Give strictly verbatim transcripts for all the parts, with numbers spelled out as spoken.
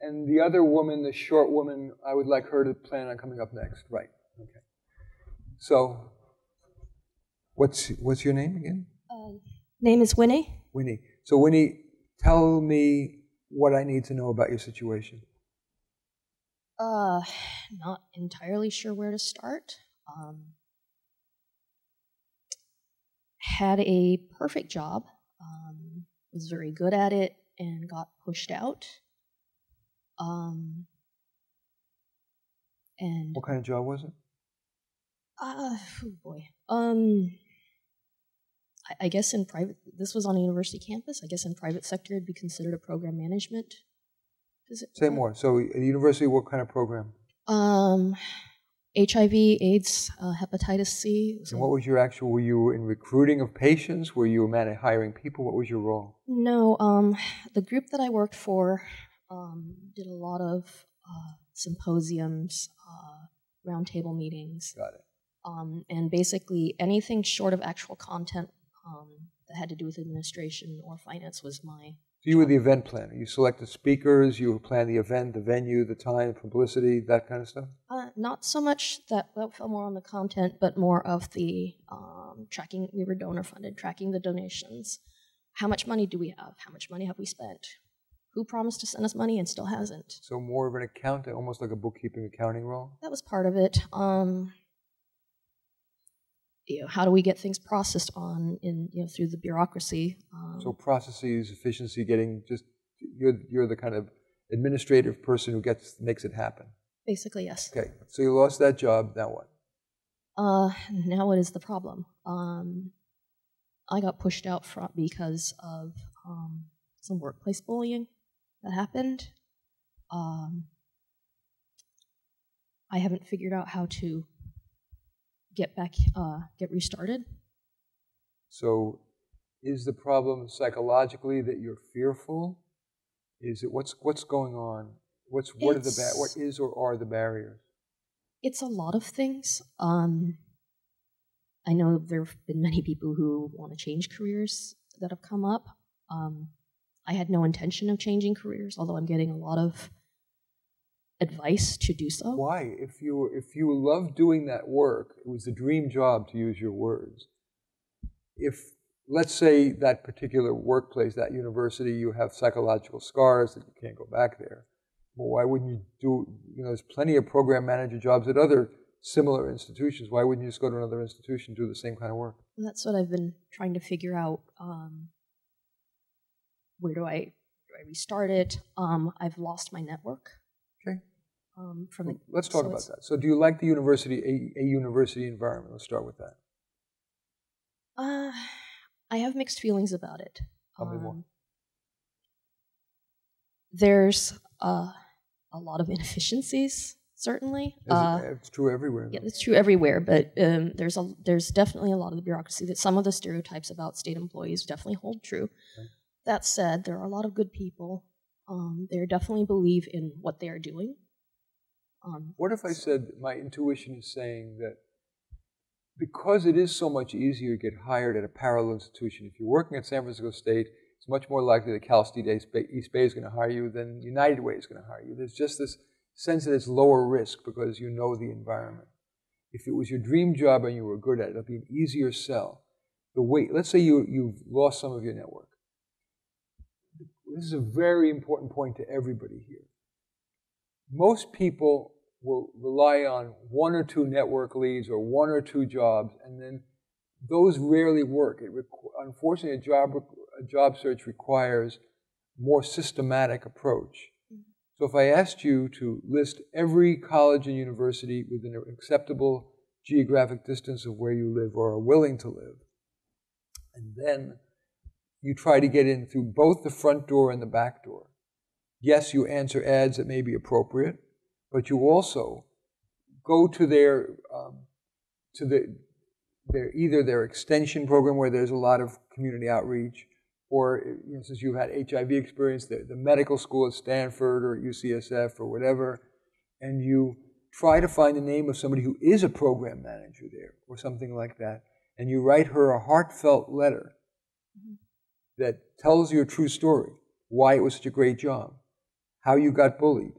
And the other woman, the short woman, I would like her to plan on coming up next. Right. Okay. So, what's what's your name again? Uh, name is Winnie. Winnie. So Winnie, tell me what I need to know about your situation. Uh, not entirely sure where to start. Um, had a perfect job. Um, was very good at it and got pushed out. Um, and what kind of job was it? Uh, oh boy. Um, I, I guess in private, this was on a university campus. I guess in private sector, it'd be considered a program management. Is it? Say uh, more. So at the university, what kind of program? Um, H I V, AIDS, uh, hepatitis C. And so what was your actual, were you in recruiting of patients? Were you a man at hiring people? What was your role? No, um, the group that I worked for, Um, did a lot of uh, symposiums, uh, roundtable meetings. Got it. Um, and basically anything short of actual content um, that had to do with administration or finance was my... So you job. Were the event planner. You selected speakers, you planned the event, the venue, the time, publicity, that kind of stuff? Uh, not so much. That, that fell more on the content, but more of the um, tracking. We were donor funded, tracking the donations. How much money do we have? How much money have we spent? Who promised to send us money and still hasn't? So more of an account, almost like a bookkeeping accounting role? That was part of it. Um, you know, how do we get things processed on in you know through the bureaucracy? Um, so processes, efficiency, getting just you're you're the kind of administrative person who gets makes it happen. Basically, yes. Okay. So you lost that job. Now what? Uh, now what is the problem? Um, I got pushed out front because of um, some workplace bullying. That happened. Um, I haven't figured out how to get back, uh, get restarted. So, is the problem psychologically that you're fearful? Is it what's what's going on? What's what it's, are the ba- what is or are the barriers? It's a lot of things. Um, I know there have been many people who want to change careers that have come up. Um, I had no intention of changing careers, although I'm getting a lot of advice to do so. Why? If you if you love doing that work, it was the dream job, to use your words. If, let's say, that particular workplace, that university, you have psychological scars that you can't go back there, well, why wouldn't you do, you know, there's plenty of program manager jobs at other similar institutions. Why wouldn't you just go to another institution and do the same kind of work? And that's what I've been trying to figure out. Um, Where do I, do I restart it? Um, I've lost my network. Okay. Um, from well, let's talk so about that. So do you like the university, a, a university environment? Let's start with that. Uh, I have mixed feelings about it. Tell um, me more. There's uh, a lot of inefficiencies, certainly. Uh, it, it's true everywhere. Though. Yeah, it's true everywhere, but um, there's, a, there's definitely a lot of the bureaucracy that some of the stereotypes about state employees definitely hold true. Okay. That said, there are a lot of good people. Um, they definitely believe in what they are doing. Um, what if I said my intuition is saying that because it is so much easier to get hired at a parallel institution, if you're working at San Francisco State, it's much more likely that Cal State East Bay is going to hire you than United Way is going to hire you. There's just this sense that it's lower risk because you know the environment. If it was your dream job and you were good at it, it'll be an easier sell. The weight, let's say you, you've lost some of your network. This is a very important point to everybody here. Most people will rely on one or two network leads or one or two jobs, and then those rarely work. It unfortunately, a job, a job search requires more systematic approach. Mm-hmm. So if I asked you to list every college and university within an acceptable geographic distance of where you live or are willing to live, and then you try to get in through both the front door and the back door. Yes, you answer ads that may be appropriate, but you also go to their, um, to the, their either their extension program where there's a lot of community outreach, or you know, since you've had H I V experience, the, the medical school at Stanford or at U C S F or whatever, and you try to find the name of somebody who is a program manager there or something like that, and you write her a heartfelt letter. Mm-hmm. That tells your true story, why it was such a great job. how you got bullied,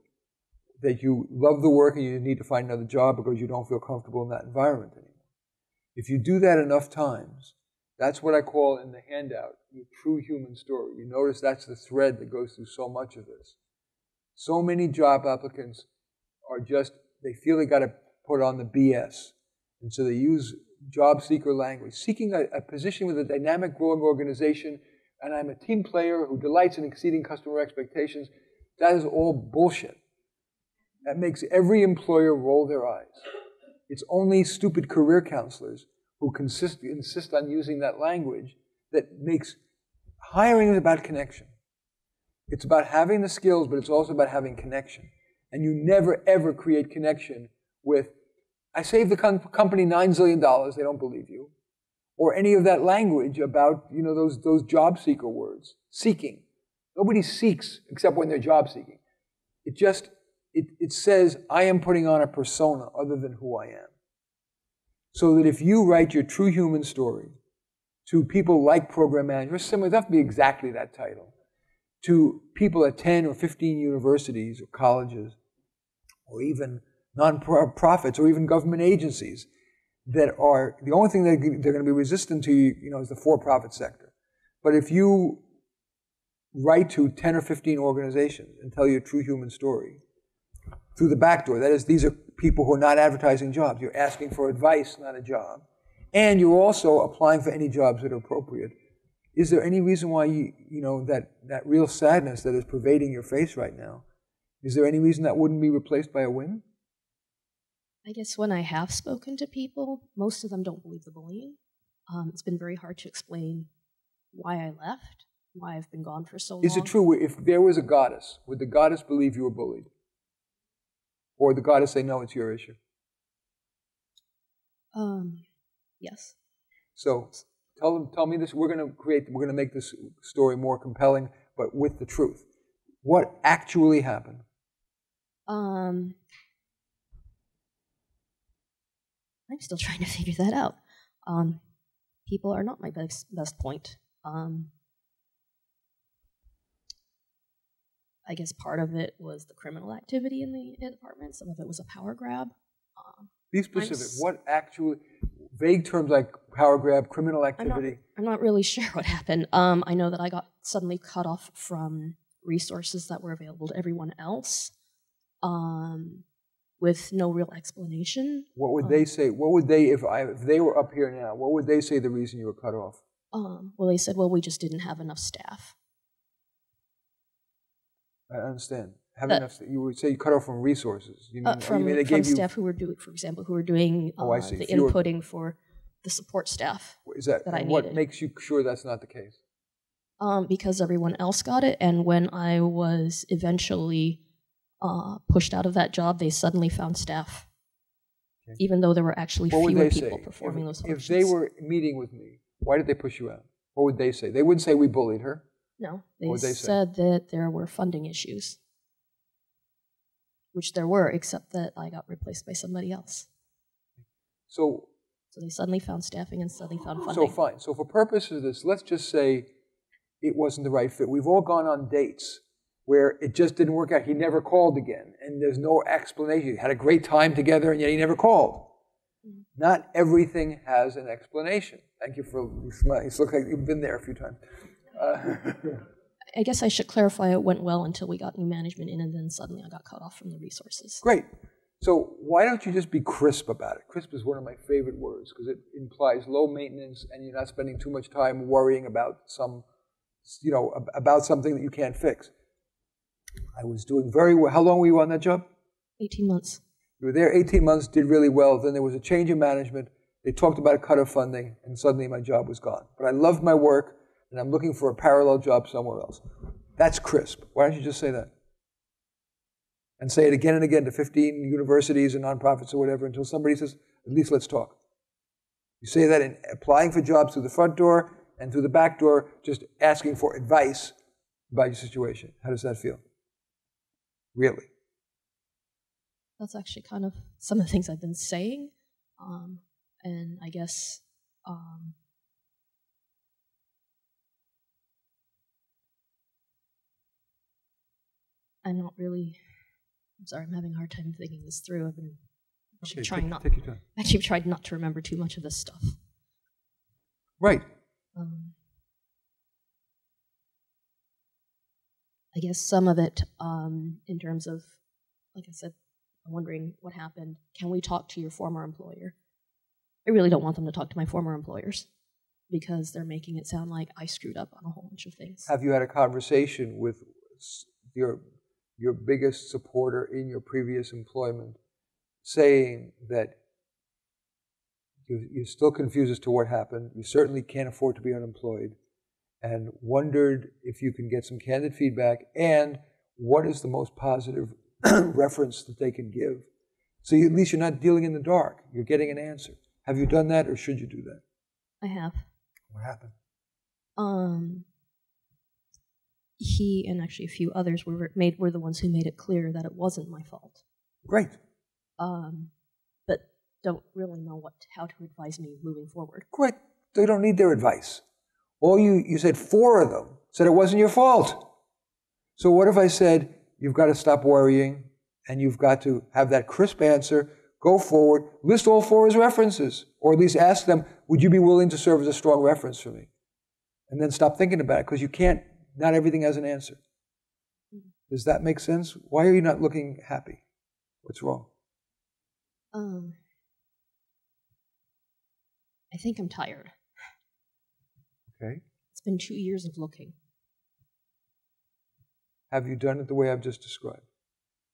that you love the work and you need to find another job because you don't feel comfortable in that environment anymore. If you do that enough times, that's what I call in the handout your true human story. You notice that's the thread that goes through so much of this. So many job applicants are just, they feel they got to put on the B S. And so they use job seeker language, seeking a, a position with a dynamic growing organization, and I'm a team player who delights in exceeding customer expectations. That is all bullshit. That makes every employer roll their eyes. It's only stupid career counselors who consist, insist on using that language that makes hiring is about connection. It's about having the skills, but it's also about having connection. And you never, ever create connection with, I saved the com- company nine zillion dollars, they don't believe you, or any of that language about, you know, those, those job seeker words, seeking. Nobody seeks except when they're job seeking. It just, it, it says, I am putting on a persona other than who I am. So that if you write your true human story to people like program managers, similar, it doesn't have to be exactly that title, to people at ten or fifteen universities or colleges or even non-profits or even government agencies that are, the only thing that they're going to be resistant to, you know, is the for-profit sector. But if you write to ten or fifteen organizations and tell your true human story through the back door, that is, these are people who are not advertising jobs. You're asking for advice, not a job. And you're also applying for any jobs that are appropriate. Is there any reason why, you, you know, that, that real sadness that is pervading your face right now, is there any reason that wouldn't be replaced by a win? I guess when I have spoken to people, most of them don't believe the bullying. Um, it's been very hard to explain why I left, why I've been gone for so long. Is it true, if there was a goddess, would the goddess believe you were bullied? Or would the goddess say, no, it's your issue? Um, yes. So tell them, tell me this, we're going to create, we're going to make this story more compelling, but with the truth. What actually happened? Um... I'm still trying to figure that out. Um, people are not my best, best point. Um, I guess part of it was the criminal activity in the apartment. Some of it was a power grab. Um, Be specific. S- what actually, vague terms like power grab, criminal activity? I'm not, I'm not really sure what happened. Um, I know that I got suddenly cut off from resources that were available to everyone else. Um... with no real explanation. What would um, they say? What would they, if I, if they were up here now, what would they say the reason you were cut off? Um, well, they said, well, we just didn't have enough staff. I understand. Have uh, enough, you would say you cut off from resources. You mean, uh, from, you mean they from gave staff you, who were doing, for example, who were doing uh, oh, I see. the Fewer, inputting for the support staff is that, that I needed. What makes you sure that's not the case? Um, because everyone else got it, and when I was eventually Uh, pushed out of that job, they suddenly found staff, okay. even though there were actually what fewer people say? performing if, those functions. If they were meeting with me, why did they push you out? What would they say? They wouldn't say we bullied her. No, they, they said say? that there were funding issues, which there were, except that I got replaced by somebody else. So, so they suddenly found staffing and suddenly found funding. So fine. So for purposes of this, let's just say it wasn't the right fit. We've all gone on dates where it just didn't work out. He never called again, and there's no explanation. You had a great time together, and yet he never called. Mm-hmm. Not everything has an explanation. Thank you for smiling. It looks like you've been there a few times. Uh, I guess I should clarify it went well until we got new management in, and then suddenly I got cut off from the resources. Great. So why don't you just be crisp about it? Crisp is one of my favorite words, because it implies low maintenance, and you're not spending too much time worrying about some, you know, about something that you can't fix. I was doing very well. How long were you on that job? eighteen months. You were there eighteen months, did really well. Then there was a change in management. They talked about a cut of funding, and suddenly my job was gone. But I loved my work, and I'm looking for a parallel job somewhere else. That's crisp. Why don't you just say that? And say it again and again to fifteen universities and nonprofits or whatever until somebody says, at least let's talk. You say that in applying for jobs through the front door and through the back door, just asking for advice about your situation. How does that feel? Really? That's actually kind of some of the things I've been saying. Um, and I guess um, I don't really, I'm sorry, I'm having a hard time thinking this through. I've been okay, trying take, not, take your time. Actually tried not to remember too much of this stuff. Right. Um, I guess some of it, um, in terms of, like I said, I'm wondering what happened. Can we talk to your former employer? I really don't want them to talk to my former employers because they're making it sound like I screwed up on a whole bunch of things. Have you had a conversation with your your biggest supporter in your previous employment saying that you, you're still confused as to what happened, you certainly can't afford to be unemployed, and wondered if you can get some candid feedback, and what is the most positive reference that they can give? So you, at least you're not dealing in the dark. You're getting an answer. Have you done that, or should you do that? I have. What happened? Um, he and actually a few others were made were the ones who made it clear that it wasn't my fault. Great. Um, but don't really know what how to advise me moving forward. Great. They don't need their advice. All you you said four of them said it wasn't your fault. So what if I said, you've got to stop worrying, and you've got to have that crisp answer, go forward, list all four as references, or at least ask them, would you be willing to serve as a strong reference for me? And then stop thinking about it, because you can't, not everything has an answer. Does that make sense? Why are you not looking happy? What's wrong? Um, I think I'm tired. Okay. It's been two years of looking. Have you done it the way I've just described?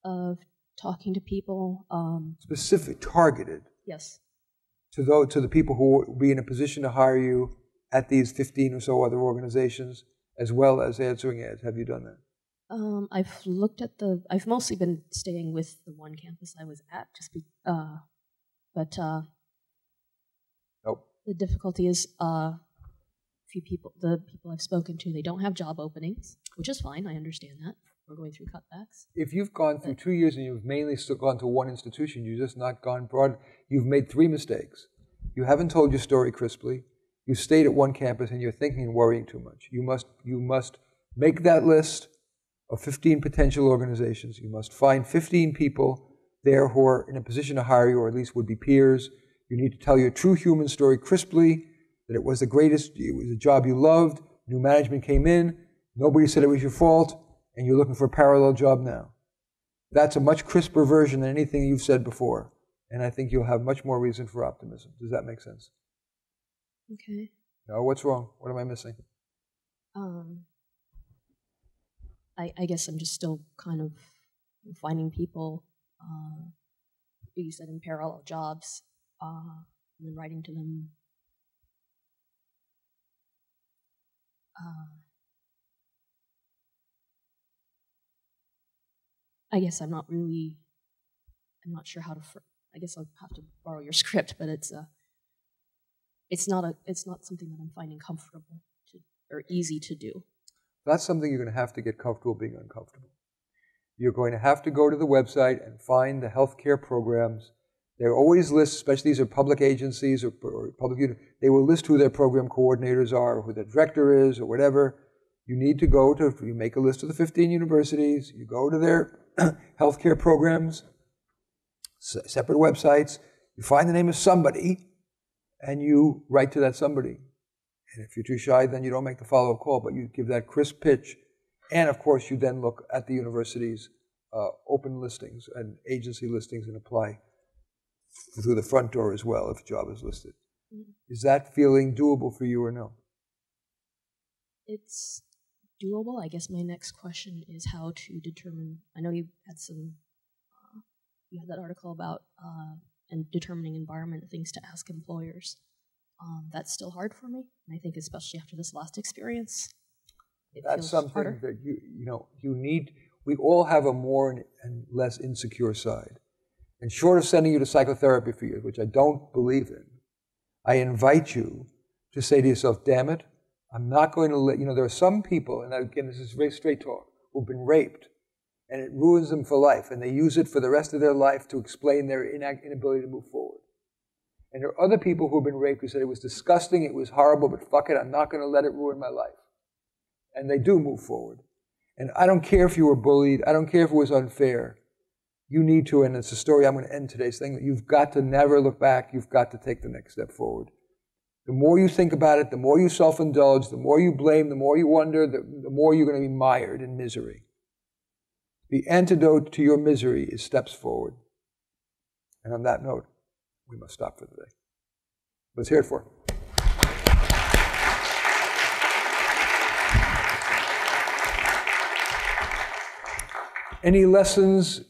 Of talking to people. Um, Specific, targeted. Yes. To those, to the people who will be in a position to hire you at these fifteen or so other organizations, as well as answering ads. Have you done that? Um, I've looked at the, I've mostly been staying with the one campus I was at, just be, uh, but uh, nope. The difficulty is uh, few people, the people I've spoken to, they don't have job openings. Which is fine, I understand that. We're going through cutbacks. If you've gone through two years and you've mainly still gone to one institution, you've just not gone broad, you've made three mistakes. You haven't told your story crisply. You stayed at one campus and you're thinking and worrying too much. You must, you must make that list of fifteen potential organizations. You must find fifteen people there who are in a position to hire you, or at least would be peers. You need to tell your true human story crisply, that it was the greatest, it was a job you loved, new management came in, nobody said it was your fault, and you're looking for a parallel job now. That's a much crisper version than anything you've said before, and I think you'll have much more reason for optimism. Does that make sense? Okay. No, what's wrong? What am I missing? Um, I, I guess I'm just still kind of finding people, uh, you said in parallel jobs, uh, and then writing to them. Uh, I guess I'm not really, I'm not sure how to, I guess I'll have to borrow your script, but it's a, it's not a, it's not something that I'm finding comfortable to, or easy to do. That's something you're going to have to get comfortable being uncomfortable. You're going to have to go to the website and find the healthcare programs. They're always list, especially these are public agencies or, or public units, they will list who their program coordinators are, or who their director is, or whatever. You need to go to, you make a list of the fifteen universities, you go to their healthcare programs, separate websites, you find the name of somebody, and you write to that somebody. And if you're too shy, then you don't make the follow-up call, but you give that crisp pitch. And of course, you then look at the university's uh, open listings and agency listings and apply through the front door as well if a job is listed. Is that feeling doable for you or no? It's doable. I guess my next question is how to determine, I know you had some, uh, you had that article about uh, and determining environment, things to ask employers. Um, that's still hard for me, and I think especially after this last experience, it that's feels something harder. That you, you know, you need, we all have a more and less insecure side. And short of sending you to psychotherapy for years, which I don't believe in, I invite you to say to yourself, damn it, I'm not going to let, you know, there are some people, and again, this is very straight talk, who've been raped, and it ruins them for life, and they use it for the rest of their life to explain their inability to move forward. And there are other people who've been raped who said, it was disgusting, it was horrible, but fuck it, I'm not going to let it ruin my life. And they do move forward. And I don't care if you were bullied. I don't care if it was unfair. You need to, and it's a story I'm going to end today's thing. You've got to never look back. You've got to take the next step forward. The more you think about it, the more you self-indulge, the more you blame, the more you wonder, the, the more you're going to be mired in misery. The antidote to your misery is steps forward. And on that note, we must stop for the day. Let's hear it for it. Any lessons,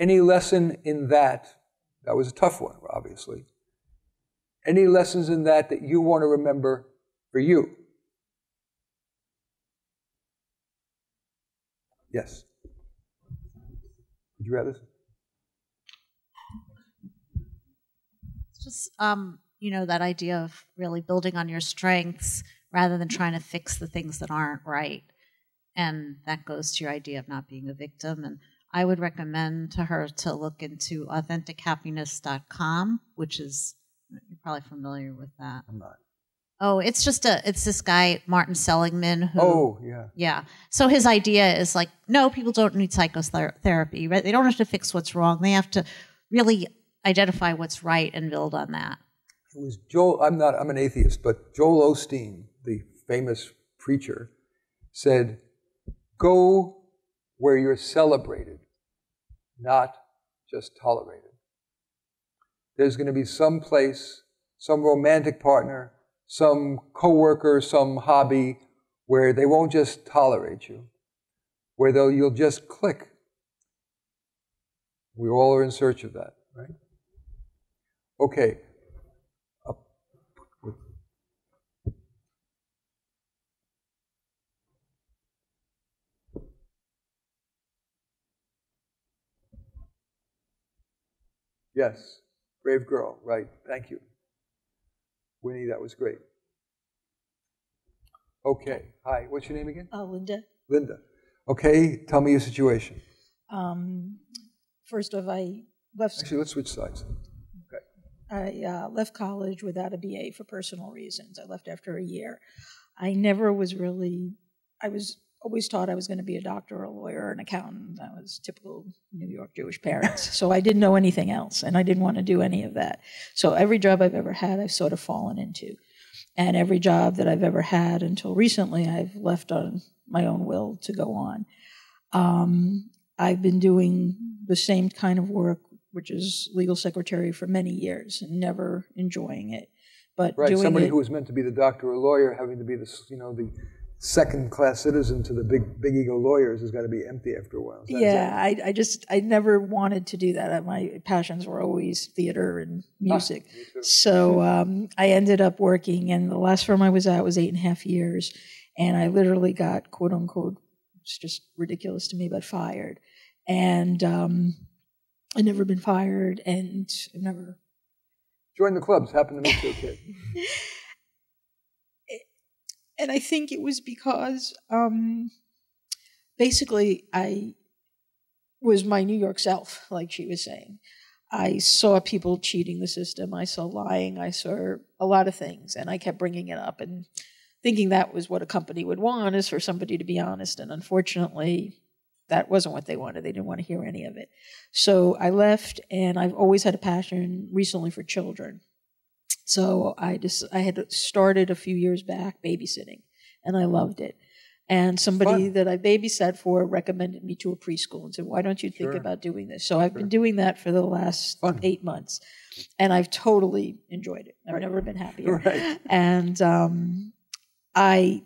any lesson in that? That was a tough one, obviously. Any lessons in that that you want to remember for you? Yes. Would you rather? It's just, um, you know, that idea of really building on your strengths rather than trying to fix the things that aren't right. And that goes to your idea of not being a victim. And I would recommend to her to look into authentic happiness dot com, which is, you're probably familiar with that. I'm not. Oh, it's just a, it's this guy, Martin Seligman. Who, oh, yeah. Yeah. So his idea is like, no, people don't need psychotherapy, right? They don't have to fix what's wrong. They have to really identify what's right and build on that. It was Joel, I'm not, I'm an atheist, but Joel Osteen, the famous preacher, said, go where you're celebrated, not just tolerated. There's going to be some place, some romantic partner, some coworker, some hobby, where they won't just tolerate you, where they'll, you'll just click. We all are in search of that, right? Okay. Yes, brave girl, right, thank you. Winnie, that was great. Okay, hi, what's your name again? Uh, Linda. Linda. Okay, tell me your situation. Um, first off, I left... Actually, let's switch sides. Okay. I uh, left college without a B A for personal reasons. I left after a year. I never was really... I was always taught I was going to be a doctor or a lawyer or an accountant. I was typical New York Jewish parents. So I didn't know anything else, and I didn't want to do any of that. So every job I've ever had, I've sort of fallen into. And every job that I've ever had until recently, I've left on my own will to go on. Um, I've been doing the same kind of work, which is legal secretary, for many years and never enjoying it. But right, doing somebody it, who was meant to be the doctor or lawyer having to be the, you know, the... second-class citizen to the big big ego lawyers has got to be empty after a while. Yeah, I, I just, I never wanted to do that. My passions were always theater and music. Ah, so um, I ended up working, and the last firm I was at was eight and a half years, and I literally got, quote-unquote, it's just ridiculous to me, but fired. And um, I've never been fired, and I've never... Join the clubs, happened to me too, kid. And I think it was because, um, basically, I was my New York self, like she was saying. I saw people cheating the system. I saw lying. I saw a lot of things. And I kept bringing it up and thinking that was what a company would want, is for somebody to be honest. And unfortunately, that wasn't what they wanted. They didn't want to hear any of it. So I left, and I've always had a passion recently for children. So I just I had started a few years back babysitting, and I loved it. And somebody Fun. that I babysat for recommended me to a preschool and said, why don't you think sure. about doing this? So I've sure. been doing that for the last Fun. eight months, and I've totally enjoyed it. I've right. never been happier. Right. And um, I,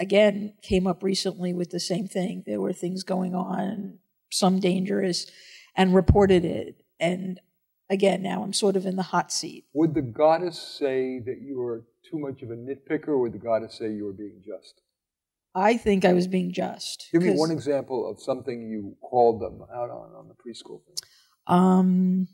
again, came up recently with the same thing. There were things going on, some dangerous, and reported it. And again, now I'm sort of in the hot seat. Would the goddess say that you were too much of a nitpicker, or would the goddess say you were being just? I think I was being just. Give me one example of something you called them out on on the preschool thing. Um,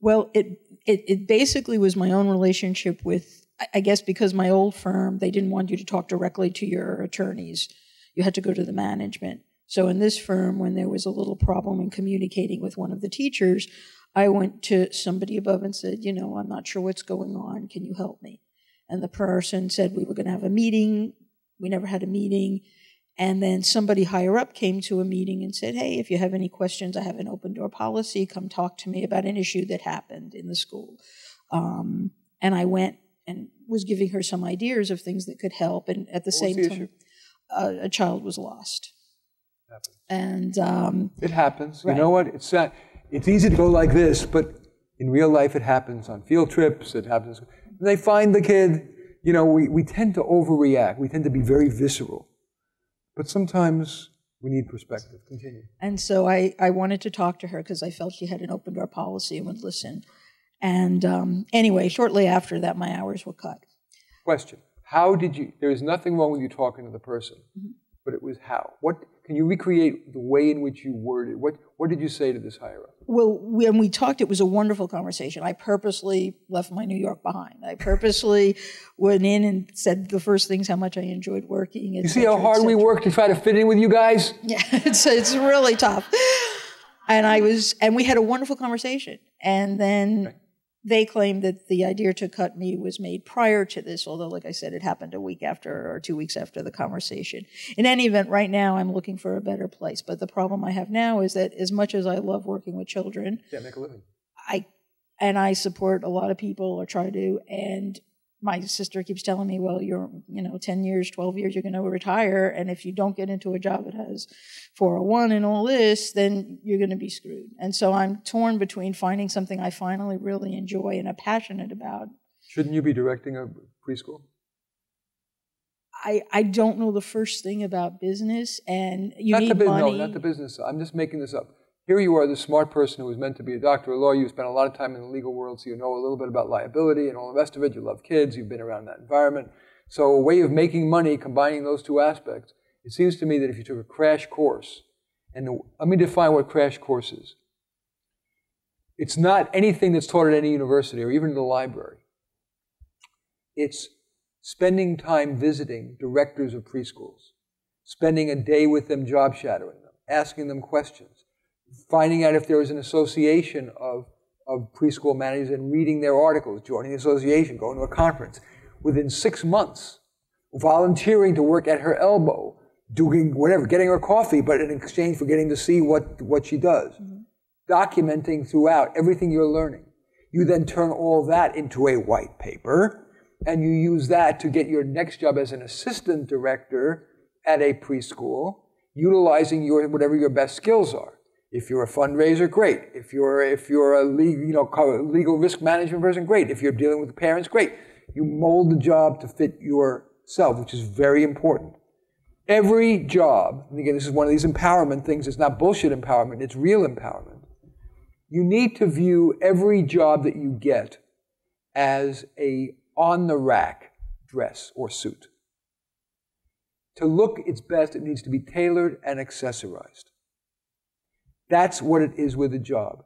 well, it, it, it basically was my own relationship with, I guess because my old firm, they didn't want you to talk directly to your attorneys. You had to go to the management. So in this firm, when there was a little problem in communicating with one of the teachers, I went to somebody above and said, you know, I'm not sure what's going on. Can you help me? And the person said we were going to have a meeting. We never had a meeting. And then somebody higher up came to a meeting and said, hey, if you have any questions, I have an open door policy. Come talk to me about an issue that happened in the school. Um, and I went and was giving her some ideas of things that could help. And at the what same the time, uh, a child was lost. Happens. And um, it happens. Right. You know what? It's not, it's easy to go like this, but in real life, it happens on field trips. It happens. They find the kid. You know, we, we tend to overreact. We tend to be very visceral. But sometimes we need perspective. Continue. And so I, I wanted to talk to her because I felt she had an open door policy and would listen. And um, anyway, shortly after that, my hours were cut. Question. How did you, there is nothing wrong with you talking to the person, mm-hmm. but it was how. What, can you recreate the way in which you worded? What, what did you say to this higher up? Well, when we talked, it was a wonderful conversation. I purposely left my New York behind. I purposely went in and said the first things, how much I enjoyed working. You see how hard we work to try to fit in with you guys? Yeah, it's, it's really tough. And I was, and we had a wonderful conversation. And then okay. they claimed that the idea to cut me was made prior to this, although, like I said, it happened a week after or two weeks after the conversation. In any event, right now, I'm looking for a better place. But the problem I have now is that as much as I love working with children, yeah, make a living. I, and I support a lot of people or try to, and my sister keeps telling me, well, you're, you know, ten years, twelve years, you're going to retire, and if you don't get into a job that has four oh one and all this, then you're going to be screwed. And so I'm torn between finding something I finally really enjoy and are passionate about. Shouldn't you be directing a preschool? I, I don't know the first thing about business, and you not need the, money. No, not the business. I'm just making this up. Here you are, the smart person who was meant to be a doctor or lawyer. You spent a lot of time in the legal world, so you know a little bit about liability and all the rest of it. You love kids. You've been around that environment. So a way of making money, combining those two aspects, it seems to me that if you took a crash course, and let me define what crash course is. It's not anything that's taught at any university or even in the library. It's spending time visiting directors of preschools, spending a day with them job shadowing them, asking them questions, finding out if there was an association of, of preschool managers and reading their articles, joining the association, going to a conference. Within six months, volunteering to work at her elbow, doing whatever, getting her coffee, but in exchange for getting to see what, what she does. Mm-hmm. Documenting throughout everything you're learning. You then turn all that into a white paper, and you use that to get your next job as an assistant director at a preschool, utilizing your, whatever your best skills are. If you're a fundraiser, great. If you're, if you're a legal, you know, legal risk management person, great. If you're dealing with parents, great. You mold the job to fit yourself, which is very important. Every job, and again, this is one of these empowerment things. It's not bullshit empowerment. It's real empowerment. You need to view every job that you get as a on-the-rack dress or suit. To look its best, it needs to be tailored and accessorized. That's what it is with a job.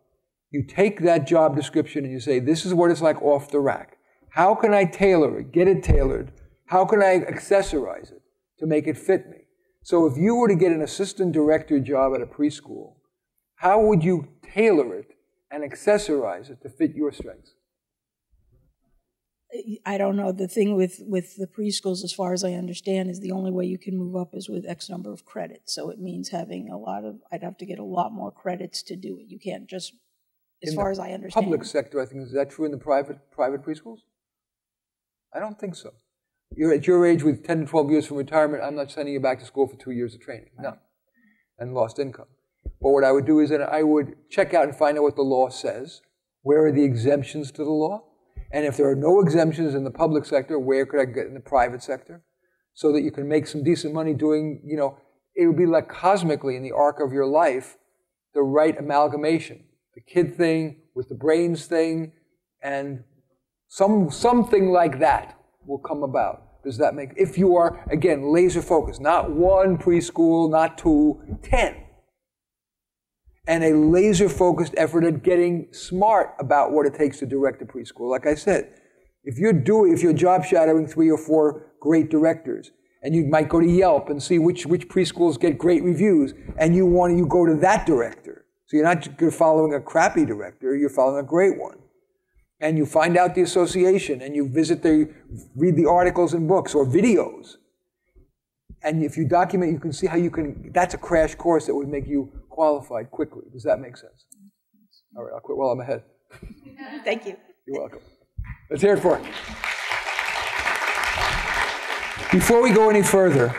You take that job description and you say, this is what it's like off the rack. How can I tailor it, get it tailored? How can I accessorize it to make it fit me? So if you were to get an assistant director job at a preschool, how would you tailor it and accessorize it to fit your strengths? I don't know. The thing with, with the preschools, as far as I understand, is the only way you can move up is with X number of credits. So it means having a lot of, I'd have to get a lot more credits to do it. You can't just, as far as I understand. Public sector, I think, is that true in the private private preschools? I don't think so. You're at your age with ten to twelve years from retirement, I'm not sending you back to school for two years of training. No. And lost income. But what I would do is that I would check out and find out what the law says. Where are the exemptions to the law? And if there are no exemptions in the public sector, where could I get in the private sector? So that you can make some decent money doing, you know, it would be like cosmically in the arc of your life, the right amalgamation. The kid thing with the brains thing, and some something like that will come about. Does that make, if you are, again, laser focused, not one preschool, not two, ten. And a laser-focused effort at getting smart about what it takes to direct a preschool. Like I said, if you're doing, if you're job shadowing three or four great directors, and you might go to Yelp and see which which preschools get great reviews, and you want you go to that director, so you're not you're following a crappy director, you're following a great one, and you find out the association, and you visit the, read the articles and books or videos. and if you document, you can see how you can, that's a crash course that would make you qualified quickly. Does that make sense? All right, I'll quit while I'm ahead. Thank you. You're welcome. Let's hear it for it. Before we go any further,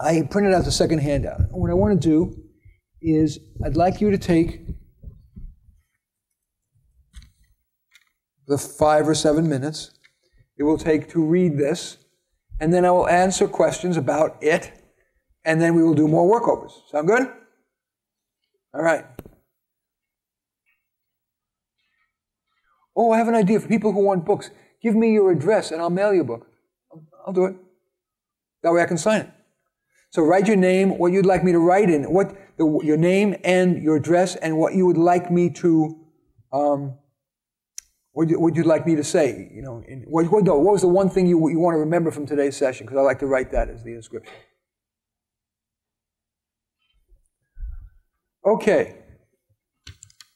I printed out the second handout. What I want to do is I'd like you to take the five or seven minutes it will take to read this, and then I will answer questions about it, and then we will do more workovers. Sound good? All right. Oh, I have an idea for people who want books. Give me your address and I'll mail you a book. I'll do it. That way I can sign it. So write your name, what you'd like me to write in, what the, your name and your address and what you would like me to, um, what you, would you like me to say? You know, in, what, what was the one thing you, you want to remember from today's session? Because I like to write that as the inscription. Okay.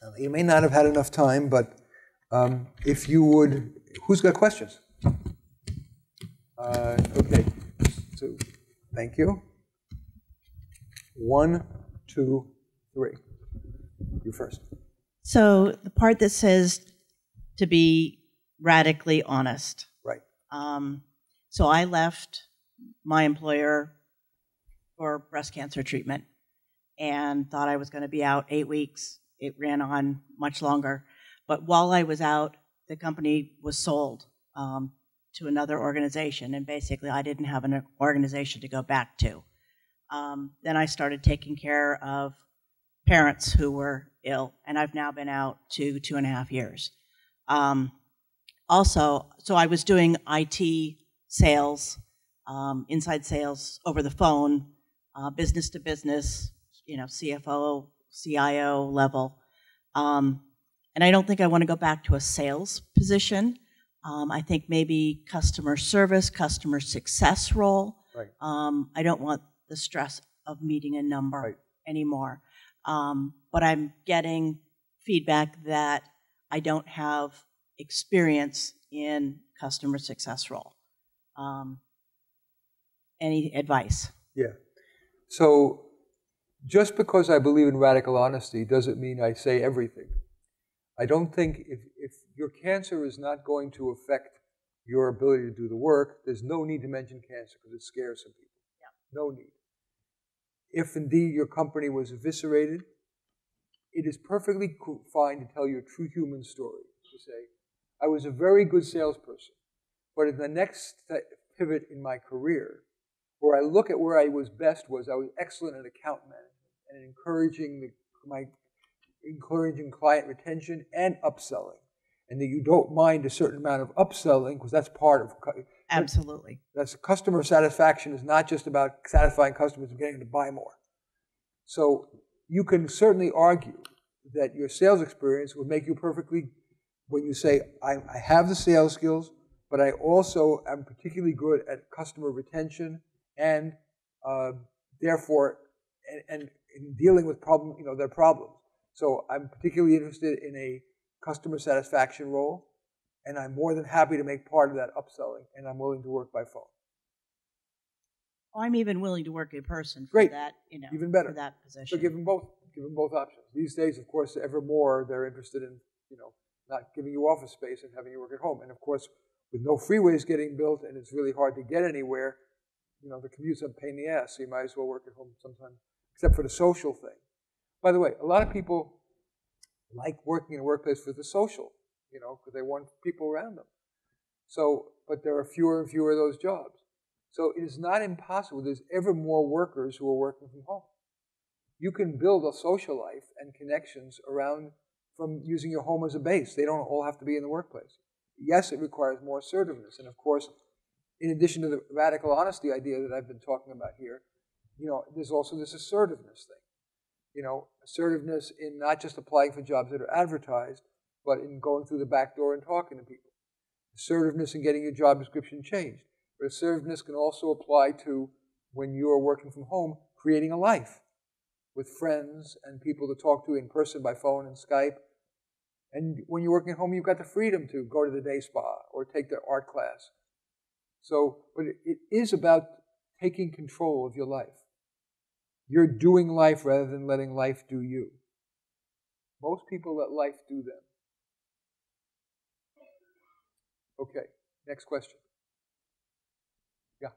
Now, you may not have had enough time, but um, if you would, who's got questions? Uh, okay. So, thank you. One, two, three. You first. So the part that says to be radically honest. Right. Um, so I left my employer for breast cancer treatment and thought I was going to be out eight weeks. It ran on much longer. But while I was out, the company was sold um, to another organization, and basically I didn't have an organization to go back to. Um, then I started taking care of parents who were ill, and I've now been out to two and a half years. Um, also, so I was doing I T sales, um, inside sales over the phone, uh, business to business, you know, C F O, C I O level. Um, and I don't think I want to go back to a sales position. Um, I think maybe customer service, customer success role. Right. Um, I don't want the stress of meeting a number right. anymore. Um, but I'm getting feedback that I don't have experience in customer success role. Um, any advice? Yeah. So just because I believe in radical honesty doesn't mean I say everything. I don't think if, if your cancer is not going to affect your ability to do the work, there's no need to mention cancer because it scares some people. Yeah. No need. If indeed your company was eviscerated, it is perfectly fine to tell your true human story, to say, I was a very good salesperson, but in the next pivot in my career, where I look at where I was best was I was excellent at account management and encouraging the, my encouraging client retention and upselling, and that you don't mind a certain amount of upselling, because that's part of... Absolutely. That's, that's customer satisfaction is not just about satisfying customers and getting them to buy more. So... you can certainly argue that your sales experience would make you perfectly, when you say, I, I have the sales skills, but I also am particularly good at customer retention and uh, therefore, and, and in dealing with problem, you know, their problems. So I'm particularly interested in a customer satisfaction role, and I'm more than happy to make part of that upselling, and I'm willing to work by phone. Oh, I'm even willing to work in person for Great. that, you know, even better. For that position. So give them both, give them both options. These days, of course, ever more they're interested in, you know, not giving you office space and having you work at home. And of course, with no freeways getting built and it's really hard to get anywhere, you know, the commute's a pain in the ass, so you might as well work at home sometime, except for the social thing. By the way, a lot of people like working in a workplace for the social, you know, because they want people around them. So, but there are fewer and fewer of those jobs. So it is not impossible. There's ever more workers who are working from home. You can build a social life and connections around from using your home as a base. They don't all have to be in the workplace. Yes, it requires more assertiveness. And of course, in addition to the radical honesty idea that I've been talking about here, you know, there's also this assertiveness thing. You know, assertiveness in not just applying for jobs that are advertised, but in going through the back door and talking to people. Assertiveness in getting your job description changed. But assertiveness can also apply to, when you are working from home, creating a life with friends and people to talk to in person by phone and Skype. And when you're working at home, you've got the freedom to go to the day spa or take the art class. So, but it, it is about taking control of your life. You're doing life rather than letting life do you. Most people let life do them. Okay, next question. Yeah.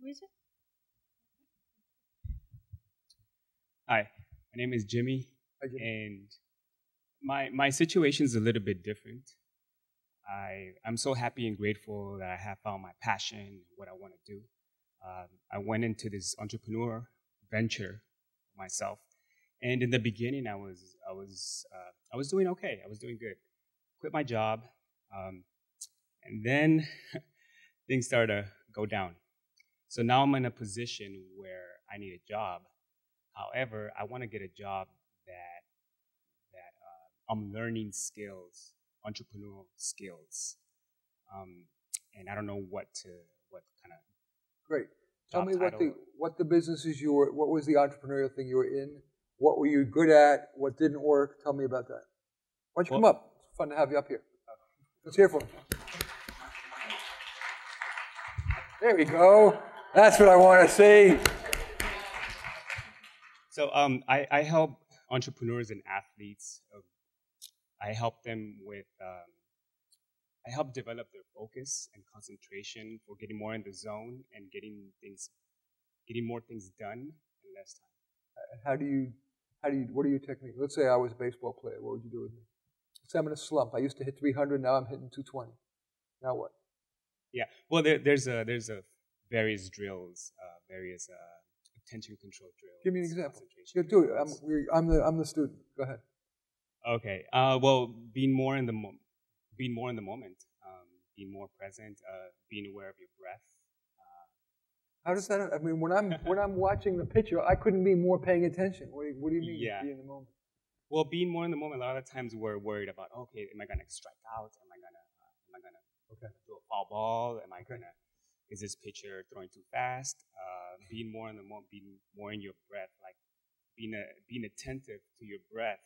Who is it? Hi, my name is Jimmy, Hi, Jimmy. and my my situation is a little bit different. I, I'm so happy and grateful that I have found my passion, what I want to do. Um, I went into this entrepreneur venture myself, and in the beginning, I was I was uh, I was doing okay. I was doing good. Quit my job, um, and then things started to go down. So now I'm in a position where I need a job. However, I want to get a job that that uh, I'm learning skills, entrepreneurial skills, um, and I don't know what to what kind of. Great. Tell me what the what the businesses you were. What was the entrepreneurial thing you were in? What were you good at? What didn't work? Tell me about that. Why don't you well, come up? It's fun to have you up here. Let's hear from you. There we go. That's what I want to see. So um, I, I help entrepreneurs and athletes. I help them with, um, I help develop their focus and concentration for getting more in the zone and getting things, getting more things done in less time. How do you, how do you, what are your techniques? Let's say I was a baseball player. What would you do with me? Let's say I'm in a slump. I used to hit three hundred. Now I'm hitting two twenty. Now what? Yeah. Well, there, there's a, there's a various drills, uh, various, uh, attention control drills. Give me an example. Yeah, do it. I'm, I'm the I'm the student. Go ahead. Okay. Uh, well, being more in the mo- being more in the moment, um, being more present, uh, being aware of your breath. Uh, How does that? I mean, when I'm when I'm watching the picture, I couldn't be more paying attention. What do you, what do you mean? Yeah. Be in the moment. Well, being more in the moment. A lot of times we're worried about. Okay, am I gonna strike out? Am I gonna? Uh, am I gonna? Okay. Do a foul ball? Am I okay. gonna? Is this pitcher throwing too fast? Uh, being more in the moment, being more in your breath, like being a, being attentive to your breath,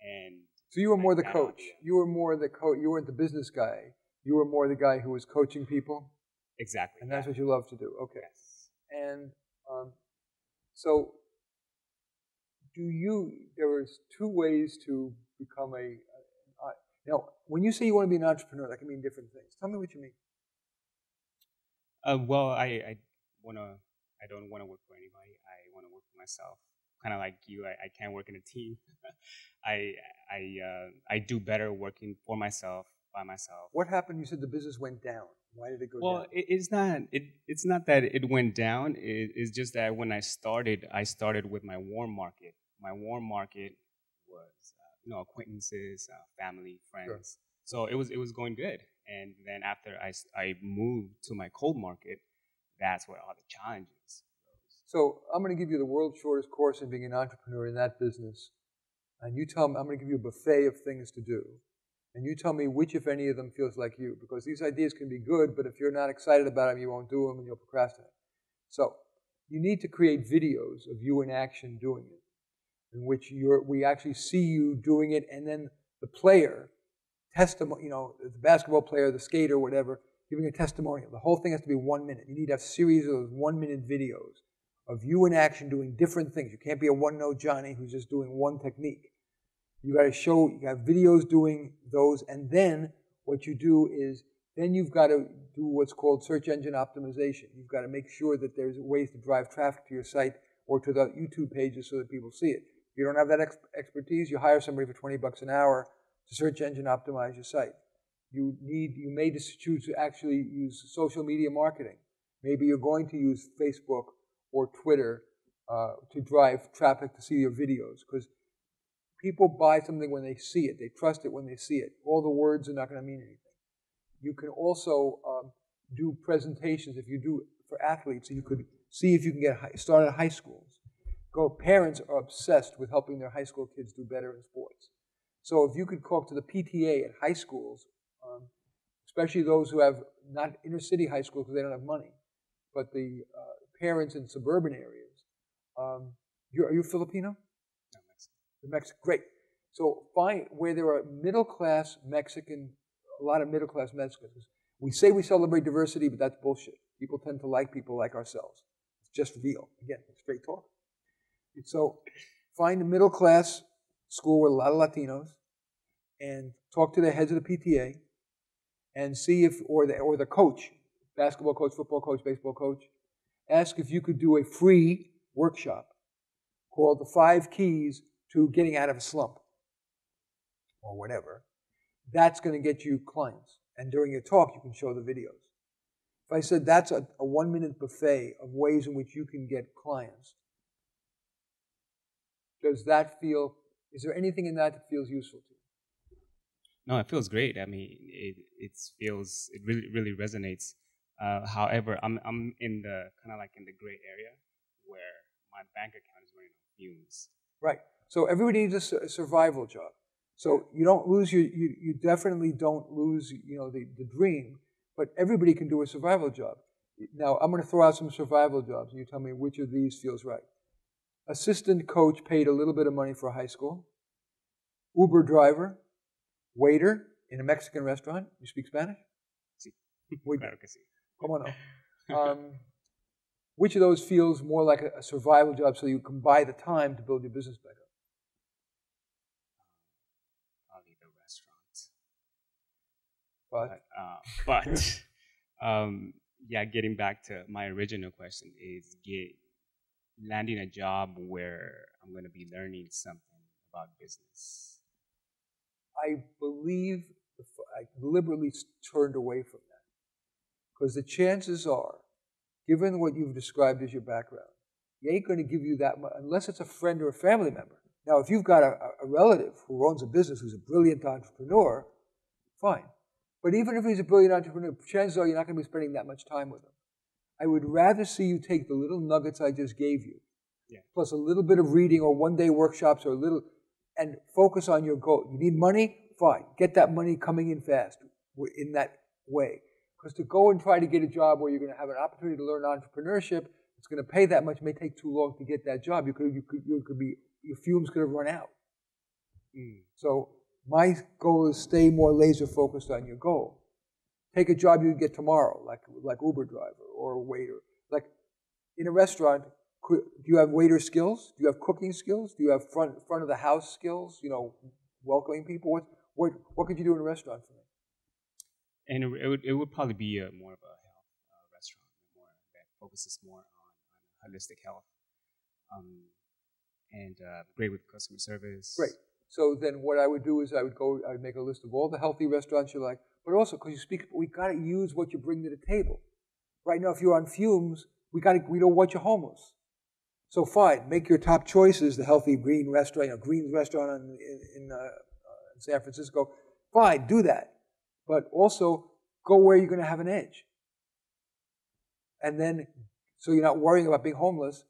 and so you were more the coach. You were more the coach. You weren't the business guy. You were more the guy who was coaching people. Exactly. And that's yeah. what you love to do. Okay. Yes. And um, so, do you? There was two ways to become a. a, a now, when you say you want to be an entrepreneur, that can mean different things. Tell me what you mean. Uh, well, I, I wanna. I don't want to work for anybody. I want to work for myself. Kind of like you, I, I can't work in a team. I I uh, I do better working for myself, by myself. What happened? You said the business went down. Why did it go well, down? Well, it, it's not. It it's not that it went down. It, it's just that when I started, I started with my warm market. My warm market was uh, you know acquaintances, uh, family, friends. Sure. So it was it was going good. And then after I, I moved to my cold market, that's where all the challenges rose. So I'm going to give you the world's shortest course in being an entrepreneur in that business. And you tell me, I'm going to give you a buffet of things to do. And you tell me which, if any, of them feels like you. Because these ideas can be good, but if you're not excited about them, you won't do them and you'll procrastinate. So you need to create videos of you in action doing it, in which you're, we actually see you doing it, and then the player... testimony, you know, the basketball player, the skater, whatever, giving a testimonial. The whole thing has to be one minute. You need to have a series of those one-minute videos of you in action doing different things. You can't be a one-note Johnny who's just doing one technique. You got to show, you have videos doing those, and then what you do is, then you've got to do what's called search engine optimization. You've got to make sure that there's ways to drive traffic to your site or to the YouTube pages so that people see it. If you don't have that ex- expertise, you hire somebody for twenty bucks an hour to search engine optimize your site. You need, you may choose to actually use social media marketing. Maybe you're going to use Facebook or Twitter uh, to drive traffic to see your videos, because people buy something when they see it. They trust it when they see it. All the words are not going to mean anything. You can also um, do presentations if you do for athletes. So you could see if you can get high, started at high schools. Go, parents are obsessed with helping their high school kids do better in sports. So if you could go up to the P T A at high schools, um, especially those who have not inner city high schools because they don't have money, but the uh, parents in suburban areas. Um, you're, are you Filipino? No, Mexican. You're Mexican. Great. So find where there are middle class Mexican, a lot of middle class Mexicans. We say we celebrate diversity, but that's bullshit. People tend to like people like ourselves. It's just real. Again, straight talk. And so find a middle class school with a lot of Latinos and talk to the heads of the P T A and see if, or the, or the coach, basketball coach, football coach, baseball coach, ask if you could do a free workshop called The Five Keys to Getting Out of a Slump or whatever. That's going to get you clients. And during your talk, you can show the videos. If I said that's a, a one-minute buffet of ways in which you can get clients, does that feel, is there anything in that that feels useful to you? No, it feels great. I mean, it, it feels, it really, really resonates. Uh, however, I'm I'm in the, kind of like in the gray area where my bank account is running on fumes. Right. So everybody needs a, a survival job. So you don't lose your, you, you definitely don't lose, you know, the, the dream, but everybody can do a survival job. Now, I'm going to throw out some survival jobs, and you tell me which of these feels right. Assistant coach paid a little bit of money for high school. Uber driver. Waiter in a Mexican restaurant. You speak Spanish? Sí. Claro que sí. Come on up. Um, which of those feels more like a, a survival job so you can buy the time to build your business back up? But, uh, but um, yeah, getting back to my original question is get, landing a job where I'm going to be learning something about business. I believe I deliberately turned away from that because the chances are, given what you've described as your background, they ain't going to give you that much unless it's a friend or a family member. Now, if you've got a, a relative who owns a business who's a brilliant entrepreneur, fine. But even if he's a brilliant entrepreneur, chances are you're not going to be spending that much time with him. I would rather see you take the little nuggets I just gave you, yeah, plus a little bit of reading or one-day workshops or a little, and focus on your goal. You need money? Fine. Get that money coming in fast in that way. Because to go and try to get a job where you're going to have an opportunity to learn entrepreneurship, it's going to pay that much, may take too long to get that job. You could, you could, you could be, your fumes could have run out. Mm. So my goal is stay more laser focused on your goal. Take a job you can get tomorrow, like like Uber driver or waiter. Like in a restaurant, do you have waiter skills? Do you have cooking skills? Do you have front front of the house skills? You know, welcoming people. What what what could you do in a restaurant for me? And it, it would it would probably be a, more of a health uh, restaurant, more that focuses more on, on holistic health, um, and uh, great with customer service. Great. So then what I would do is I would go, I would make a list of all the healthy restaurants you like, but also because you speak, we got to use what you bring to the table. Right now, if you're on fumes, we got to, we don't want you homeless. So fine, make your top choices, the healthy green restaurant, you know, Green's restaurant in, in, in uh, San Francisco. Fine, do that. But also go where you're going to have an edge. And then, so you're not worrying about being homeless,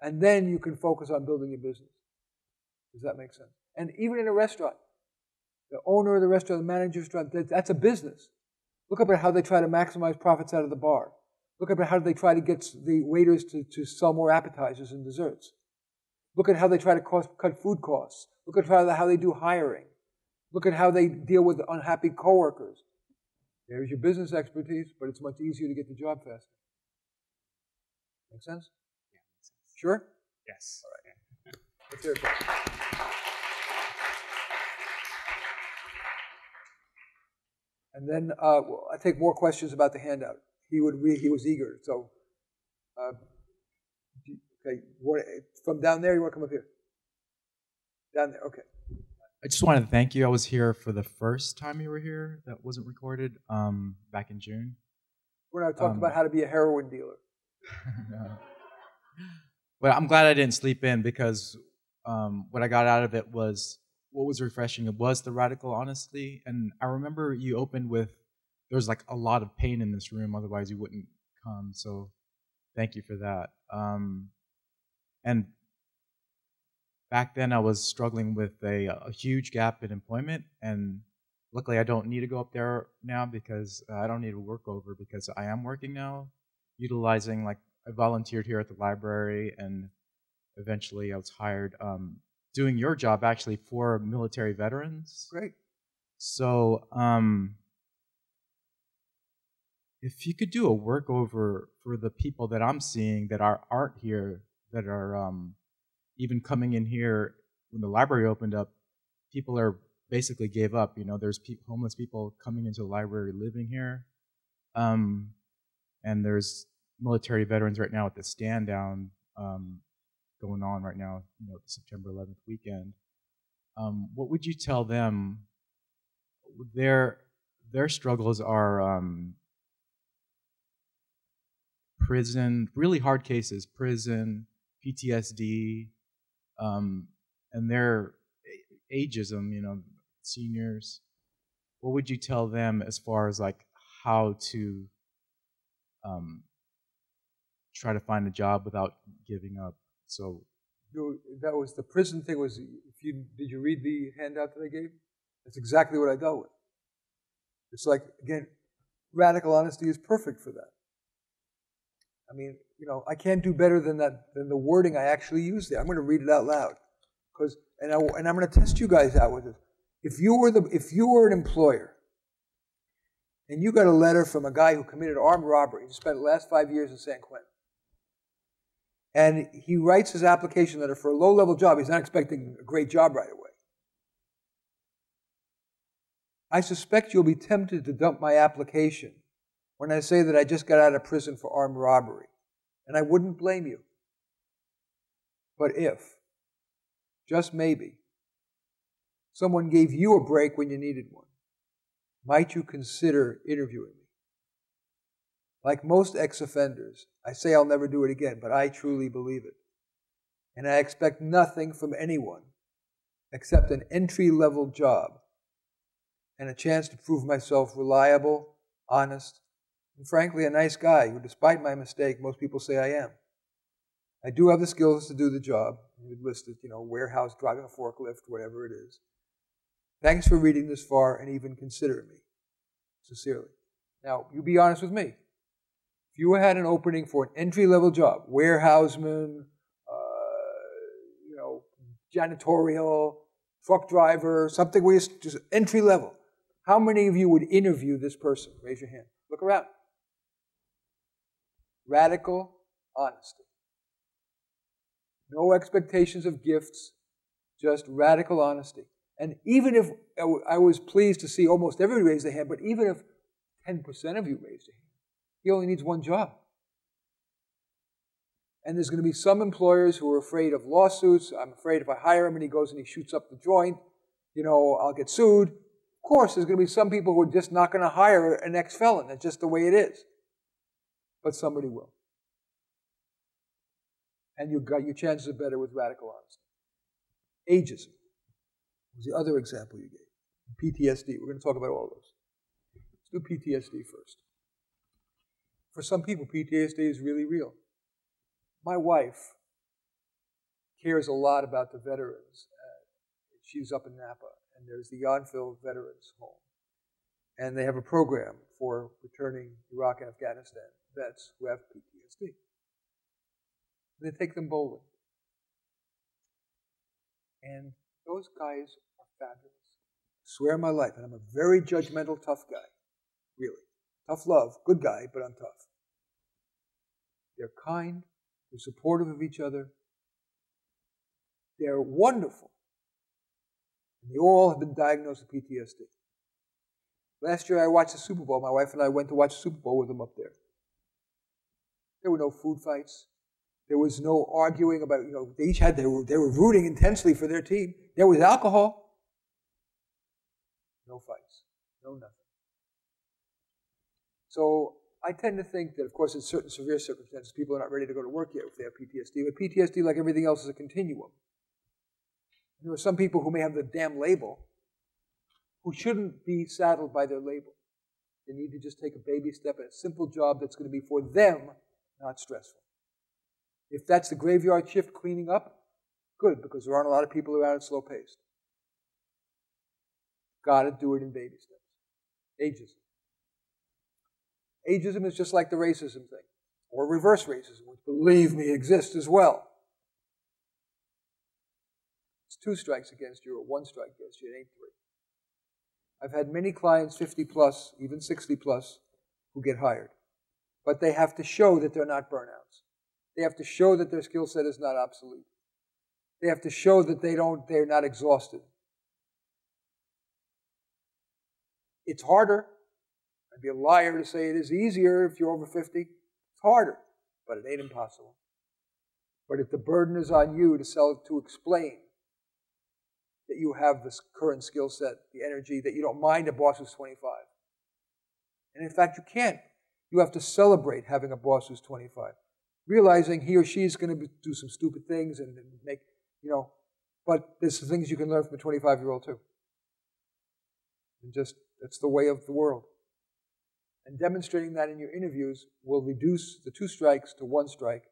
and then you can focus on building your business. Does that make sense? And even in a restaurant, the owner of the restaurant, the manager of the restaurant, that's a business. Look up at how they try to maximize profits out of the bar. Look up at how they try to get the waiters to, to sell more appetizers and desserts. Look at how they try to cost, cut food costs. Look at how they do hiring. Look at how they deal with unhappy coworkers. There's your business expertise, but it's much easier to get the job faster. Make sense? Yeah, makes sense. Sure? Yes. All right. Yeah. Let's hear it. And then uh, well, I take more questions about the handout. He would re he was eager. So, uh, you, okay, what, from down there, you want to come up here? Down there, okay. I just wanted to thank you. I was here for the first time you were here. That wasn't recorded um, back in June. When I talked um, about how to be a heroin dealer. No. But I'm glad I didn't sleep in because um, what I got out of it was. What was refreshing it was the radical honesty. And I remember you opened with, there was like a lot of pain in this room, otherwise you wouldn't come. So thank you for that. Um, and back then I was struggling with a, a huge gap in employment. And luckily I don't need to go up there now because I don't need to work over because I am working now, utilizing like I volunteered here at the library and eventually I was hired um, doing your job actually for military veterans. Great. So um, if you could do a workover for the people that I'm seeing that are, aren't here, that are um, even coming in here when the library opened up, people are basically gave up. You know, there's pe homeless people coming into the library living here. Um, and there's military veterans right now at the stand down um, going on right now, you know, September eleventh weekend. Um, what would you tell them? Their, their struggles are um, prison, really hard cases, prison, P T S D, um, and their ageism, you know, seniors. What would you tell them as far as like how to um, try to find a job without giving up? So that was the prison thing. Was if you did you read the handout that I gave? That's exactly what I dealt with. It's like, again, radical honesty is perfect for that. I mean, you know, I can't do better than that, than the wording I actually used there. I'm going to read it out loud, because and I and I'm going to test you guys out with this. If you were the if you were an employer, and you got a letter from a guy who committed armed robbery, he spent the last five years in San Quentin, and he writes his application letter for a low-level job. He's not expecting a great job right away. I suspect you'll be tempted to dump my application when I say that I just got out of prison for armed robbery. And I wouldn't blame you. But if, just maybe, someone gave you a break when you needed one, might you consider interviewing me? Like most ex-offenders, I say I'll never do it again, but I truly believe it. And I expect nothing from anyone except an entry-level job and a chance to prove myself reliable, honest, and frankly a nice guy who, despite my mistake, most people say I am. I do have the skills to do the job. You listed, you know, warehouse, driving a forklift, whatever it is. Thanks for reading this far and even considering me. Sincerely. Now, you be honest with me. If you had an opening for an entry-level job, warehouseman, uh, you know, janitorial, truck driver, something where it's just entry-level, how many of you would interview this person? Raise your hand. Look around. Radical honesty. No expectations of gifts, just radical honesty. And even if I was pleased to see almost everybody raise their hand, but even if ten percent of you raised their hand, he only needs one job. And there's going to be some employers who are afraid of lawsuits. I'm afraid if I hire him and he goes and he shoots up the joint, you know, I'll get sued. Of course, there's going to be some people who are just not going to hire an ex-felon. That's just the way it is. But somebody will. And you've got your chances are better with radical honesty. Ageism was the other example you gave. P T S D. We're going to talk about all those. Let's do P T S D first. For some people, P T S D is really real. My wife cares a lot about the veterans. She's up in Napa, and there's the Yountville Veterans Home. And they have a program for returning Iraq and Afghanistan vets who have P T S D. And they take them bowling. And those guys are fabulous. I swear on my life, and I'm a very judgmental, tough guy, really. Tough love, good guy, but I'm tough. They're kind, they're supportive of each other, they're wonderful. And they all have been diagnosed with P T S D. Last year I watched the Super Bowl. My wife and I went to watch the Super Bowl with them up there. There were no food fights. There was no arguing about, you know, they each had, they were, they were rooting intensely for their team. There was alcohol. No fights, no nothing. So I tend to think that, of course, in certain severe circumstances, people are not ready to go to work yet if they have P T S D. But P T S D, like everything else, is a continuum. And there are some people who may have the damn label who shouldn't be saddled by their label. They need to just take a baby step at a simple job that's going to be for them, not stressful. If that's the graveyard shift cleaning up, good, because there aren't a lot of people around at slow pace. Got to do it in baby steps. Ages. Ageism is just like the racism thing, or reverse racism, which, believe me, exists as well. It's two strikes against you, or one strike against you, it ain't three. I've had many clients, fifty plus, even sixty plus, who get hired. But they have to show that they're not burnouts. They have to show that their skill set is not obsolete. They have to show that they don't, they're not exhausted. It's harder. I'd be a liar to say it is easier if you're over fifty. It's harder, but it ain't impossible. But if the burden is on you to sell, to explain that you have this current skill set, the energy, that you don't mind a boss who's twenty-five. And in fact, you can't. You have to celebrate having a boss who's twenty-five, realizing he or she is going to do some stupid things and make, you know, but there's things you can learn from a twenty-five-year-old too. And just, that's the way of the world. And demonstrating that in your interviews will reduce the two strikes to one strike,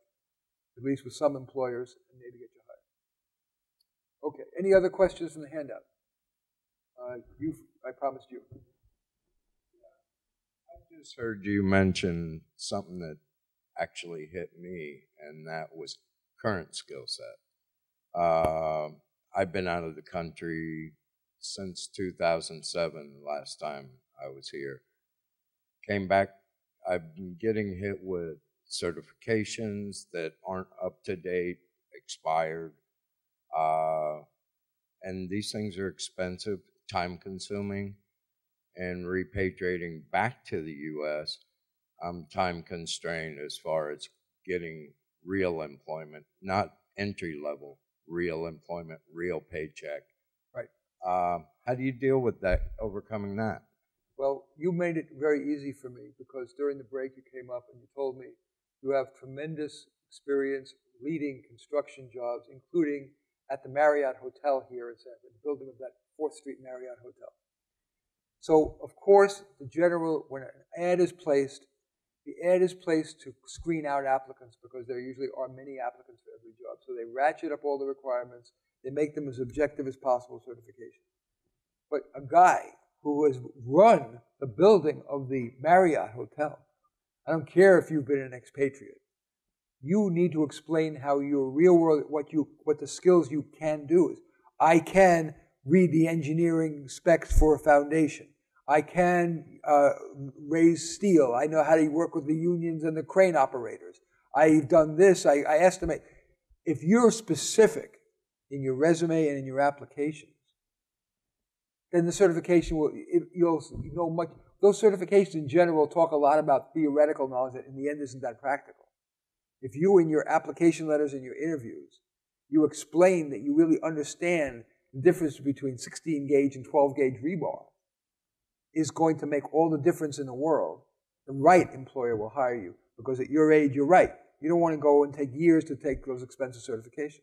at least with some employers, and maybe get you hired. Okay, any other questions from the handout? Uh, you, I promised you. I just heard you mention something that actually hit me, and that was current skill set. Uh, I've been out of the country since two thousand seven, last time I was here. Came back, I've been getting hit with certifications that aren't up to date, expired. Uh, and these things are expensive, time consuming, and repatriating back to the U S, I'm time constrained as far as getting real employment, not entry level, real employment, real paycheck. Right. Uh, how do you deal with that, overcoming that? Well, you made it very easy for me because during the break you came up and you told me you have tremendous experience leading construction jobs, including at the Marriott Hotel here, it's at the building of that fourth street Marriott Hotel. So, of course, the general, when an ad is placed, the ad is placed to screen out applicants because there usually are many applicants for every job. So they ratchet up all the requirements. They make them as objective as possible certification. But a guy who has run the building of the Marriott Hotel, I don't care if you've been an expatriate, you need to explain how your real world, what you, what the skills you can do is. I can read the engineering specs for a foundation. I can uh, raise steel. I know how to work with the unions and the crane operators. I've done this. I, I estimate. If you're specific in your resume and in your applications, then the certification will, it, you'll know much. Those certifications in general talk a lot about theoretical knowledge that in the end isn't that practical. If you, in your application letters and your interviews, you explain that you really understand the difference between sixteen gauge and twelve gauge rebar, is going to make all the difference in the world. The right employer will hire you because at your age, you're right. You don't want to go and take years to take those expensive certifications.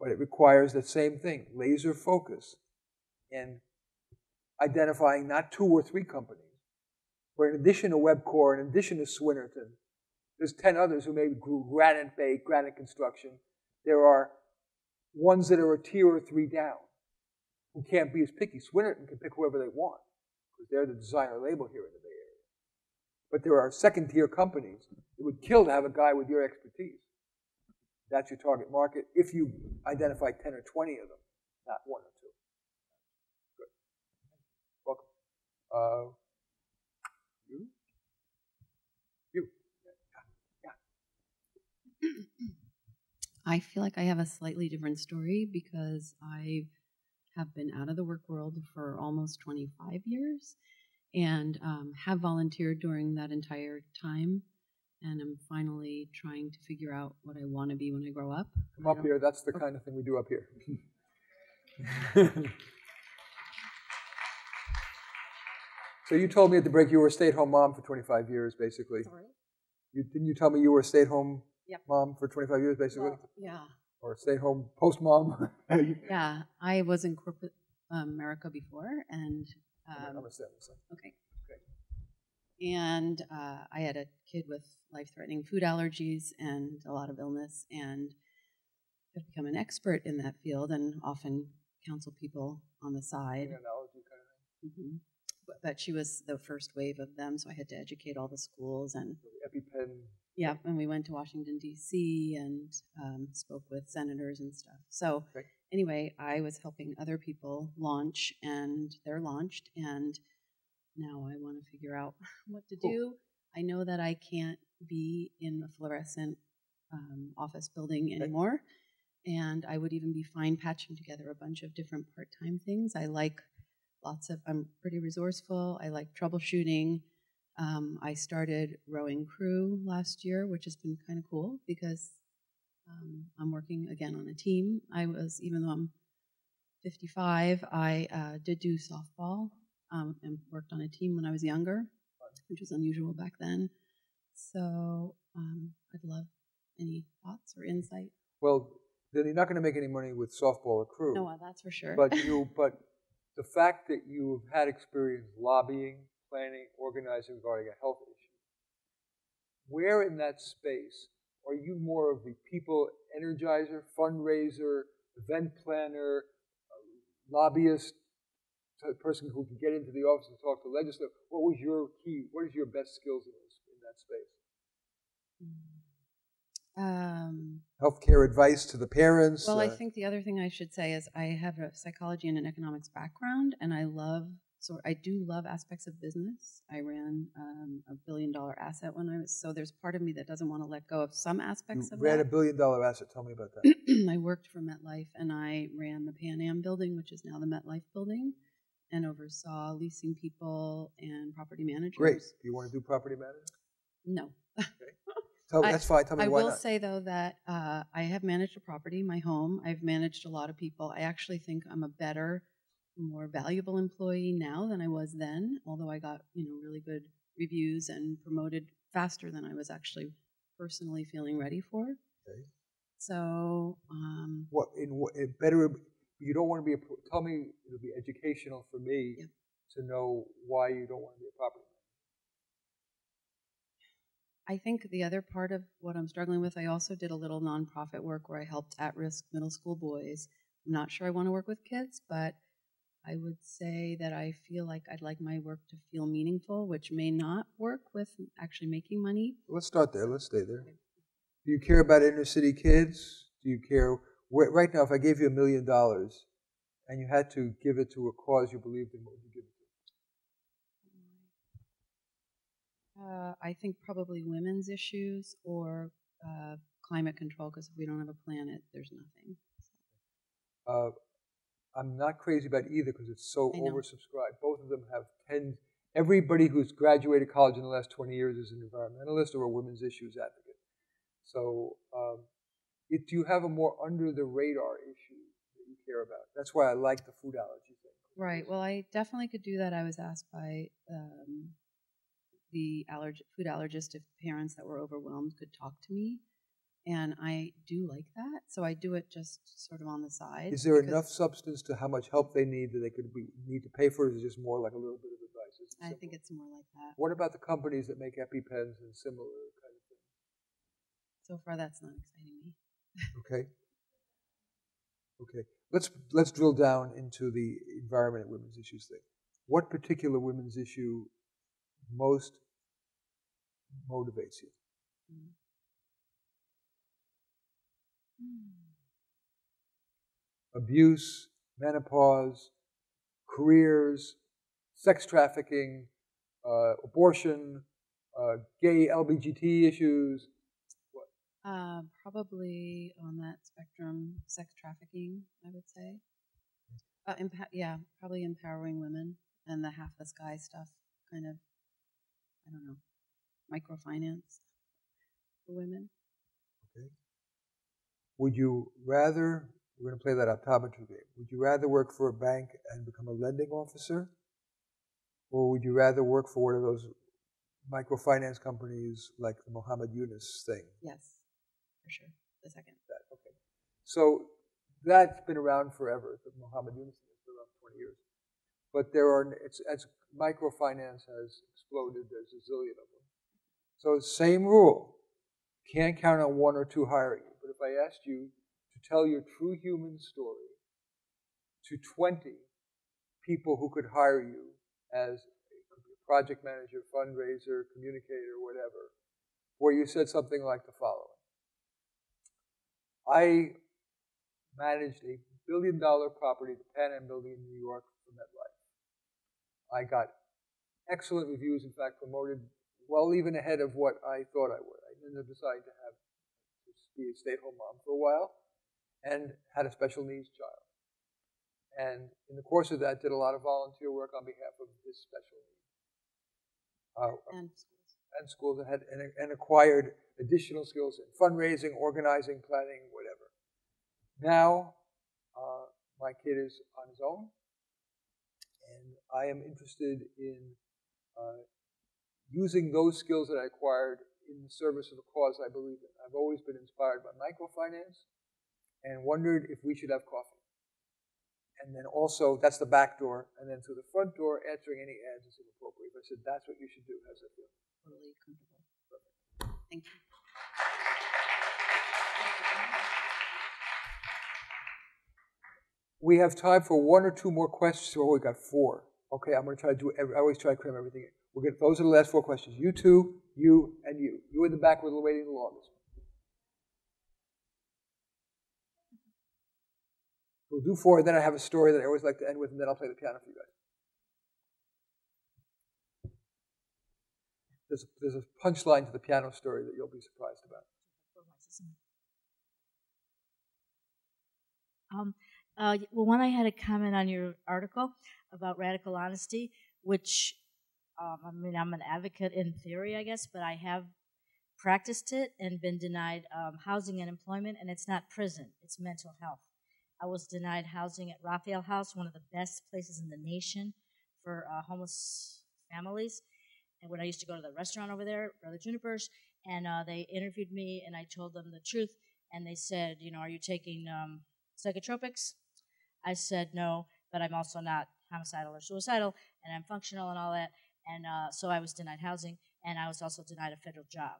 But it requires that same thing, laser focus and identifying not two or three companies, but in addition to Webcor, in addition to Swinnerton, there's ten others who maybe grew Granite Bay, Granite Construction. There are ones that are a tier or three down who can't be as picky. Swinnerton can pick whoever they want because they're the designer label here in the Bay Area. But there are second-tier companies that would kill to have a guy with your expertise. That's your target market if you identify ten or twenty of them, not one or two. Good. Welcome. Uh, you? You. Yeah. Yeah. I feel like I have a slightly different story because I have been out of the work world for almost twenty-five years and um, have volunteered during that entire time. And I'm finally trying to figure out what I want to be when I grow up. Come up here. That's the kind of thing we do up here. So you told me at the break you were a stay-at-home mom for twenty-five years, basically. Sorry? You, didn't you tell me you were a stay-at-home Yep. mom for twenty-five years, basically? Well, yeah. Or stay-at-home post-mom? Yeah. I was in corporate America before, and... Um, I'm a stay-at-home. Okay. Okay. And uh, I had a kid with life-threatening food allergies and a lot of illness, and have become an expert in that field and often counsel people on the side. An allergy kind of thing? Mm-hmm. But, but she was the first wave of them, so I had to educate all the schools and... The EpiPen... Yeah, and we went to Washington, D C and um, spoke with senators and stuff. So right. Anyway, I was helping other people launch, and they're launched, and now I want to figure out what to cool. do I know that I can't be in a fluorescent um, office building anymore, and I would even be fine patching together a bunch of different part-time things. I like lots of, I'm pretty resourceful, I like troubleshooting. Um, I started rowing crew last year, which has been kind of cool because um, I'm working again on a team. I was, even though I'm fifty-five, I uh, did do softball um, and worked on a team when I was younger, which was unusual back then. So um, I'd love any thoughts or insight. Well, then you're not going to make any money with softball or crew. No, that's for sure. But you, but the fact that you've had experience lobbying, planning, organizing regarding a health issue, where in that space are you more of the people energizer, fundraiser, event planner, lobbyist, person who can get into the office and talk to legislators? What was your key? What is your best skills in, this, in that space? Um, Healthcare advice to the parents. Well, uh, I think the other thing I should say is I have a psychology and an economics background, and I love, so I do love aspects of business. I ran um, a billion dollar asset when I was, so there's part of me that doesn't want to let go of some aspects of that. You ran a billion dollar asset. Tell me about that. I worked for MetLife, and I ran the Pan Am building, which is now the MetLife building, and oversaw leasing people and property managers. Great. Do you want to do property management? No. Okay. Tell, I, that's fine. Tell me I why I will not. Say, though, that uh, I have managed a property, my home. I've managed a lot of people. I actually think I'm a better, more valuable employee now than I was then, although I got, you know, really good reviews and promoted faster than I was actually personally feeling ready for. Okay. So, um, what in what better? You don't want to be a. Tell me, it'll be educational for me yeah. to know why you don't want to be a property manager. I think the other part of what I'm struggling with, I also did a little nonprofit work where I helped at-risk middle school boys. I'm not sure I want to work with kids, but I would say that I feel like I'd like my work to feel meaningful, which may not work with actually making money. Let's start there. Let's stay there. Okay. Do you care about inner city kids? Do you care? Right now, if I gave you a million dollars and you had to give it to a cause you believed in, what would you give it to? Uh, I think probably women's issues or uh, climate control, because if we don't have a planet, there's nothing. Uh, I'm not crazy about either because it's so oversubscribed. Both of them have ten. Everybody who's graduated college in the last twenty years is an environmentalist or a women's issues advocate. So um, it, do you have a more under-the-radar issue that you care about? That's why I like the food allergy thing. Right. Well, I definitely could do that. I was asked by um, the allerg- food allergist if parents that were overwhelmed could talk to me, and I do like that. So I do it just sort of on the side. Is there enough substance to how much help they need that they could be, need to pay for it, or is it just more like a little bit of advice? Is it simple? I think it's more like that. What about the companies that make EpiPens and similar kind of things? So far, that's not exciting me. Okay. Okay. Let's let's drill down into the environment and women's issues thing. What particular women's issue most motivates you? Mm. Abuse, menopause, careers, sex trafficking, uh, abortion, uh, gay L G B T issues. Uh, probably on that spectrum, sex trafficking, I would say. Uh, empo- yeah, probably empowering women and the half the sky stuff, kind of, I don't know, microfinance for women. Okay. Would you rather, we're going to play that optometry game, would you rather work for a bank and become a lending officer? Or would you rather work for one of those microfinance companies like the Muhammad Yunus thing? Yes. Sure, the second. That, okay. So that's been around forever. The Muhammad Yunus thing has been around twenty years. But there are, it's, as microfinance has exploded, there's a zillion of them. So same rule. Can't count on one or two hiring you. But if I asked you to tell your true human story to twenty people who could hire you as a project manager, fundraiser, communicator, whatever, where you said something like the following. I managed a billion dollar property, the Pan Am building in New York for MetLife. I got excellent reviews, in fact, promoted well even ahead of what I thought I would. I ended up deciding to have to be a stay-at-home mom for a while, and had a special needs child. And in the course of that, did a lot of volunteer work on behalf of this special needs uh, and schools, and schools that had and, and acquired additional skills in fundraising, organizing, planning, whatever. Now, uh, my kid is on his own, and I am interested in uh, using those skills that I acquired in the service of a cause I believe in. I've always been inspired by microfinance, and wondered if we should have coffee. And then also, that's the back door, and then through the front door, answering any ads is inappropriate. But I said, that's what you should do. How's that feel? Totally comfortable. Perfect. Thank you. We have time for one or two more questions. Oh, we got four. Okay, I'm going to try to do every, I always try to cram everything in. We'll get, those are the last four questions. You two, you, and you. You in the back were waiting the longest. We'll do four, and then I have a story that I always like to end with, and then I'll play the piano for you guys. There's, there's a punchline to the piano story that you'll be surprised about. Um, uh, well, one, I had a comment on your article about radical honesty, which, um, I mean, I'm an advocate in theory, I guess, but I have practiced it and been denied um, housing and employment, and it's not prison, it's mental health. I was denied housing at Raphael House, one of the best places in the nation for uh, homeless families. And when I used to go to the restaurant over there, Brother Juniper's, and uh, they interviewed me, and I told them the truth. And they said, you know, are you taking um, psychotropics? I said, no, but I'm also not homicidal or suicidal, and I'm functional and all that. And uh, so I was denied housing, and I was also denied a federal job.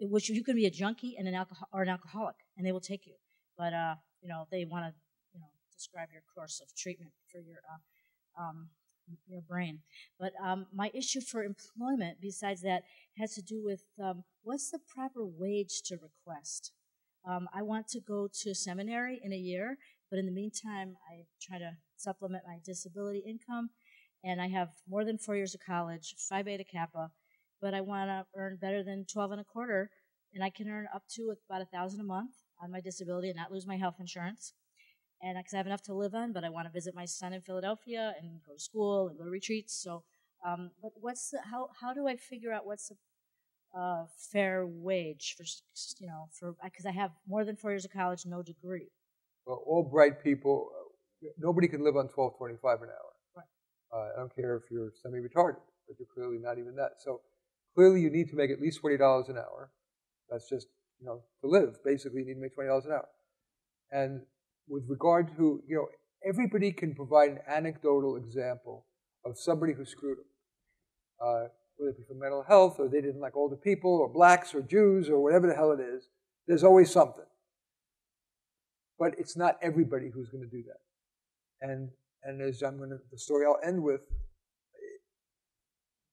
Which you could be a junkie and an alcohol or an alcoholic, and they will take you. But uh, you know, they want to, you know, describe your course of treatment for your uh, um, your brain. But um, my issue for employment, besides that, has to do with um, what's the proper wage to request. Um, I want to go to seminary in a year, but in the meantime, I try to supplement my disability income, and I have more than four years of college, Phi Beta Kappa, but I want to earn better than twelve and a quarter, and I can earn up to about a thousand dollars a month on my disability and not lose my health insurance. And because I have enough to live on, but I want to visit my son in Philadelphia and go to school and go to retreats. So, um, but what's the, how, how do I figure out what's a uh, fair wage for, you know, for, because I have more than four years of college, no degree. Well, all bright people, uh, nobody can live on twelve twenty-five an hour. Right. Uh, I don't care if you're semi-retarded, but you're clearly not even that. So clearly you need to make at least forty dollars an hour. That's just, you know, to live. Basically, you need to make twenty dollars an hour. And with regard to, you know, everybody can provide an anecdotal example of somebody who screwed them, uh, whether it be for mental health, or they didn't like older people, or blacks, or Jews, or whatever the hell it is. There's always something. But it's not everybody who's going to do that. And and as I'm going to, the story I'll end with,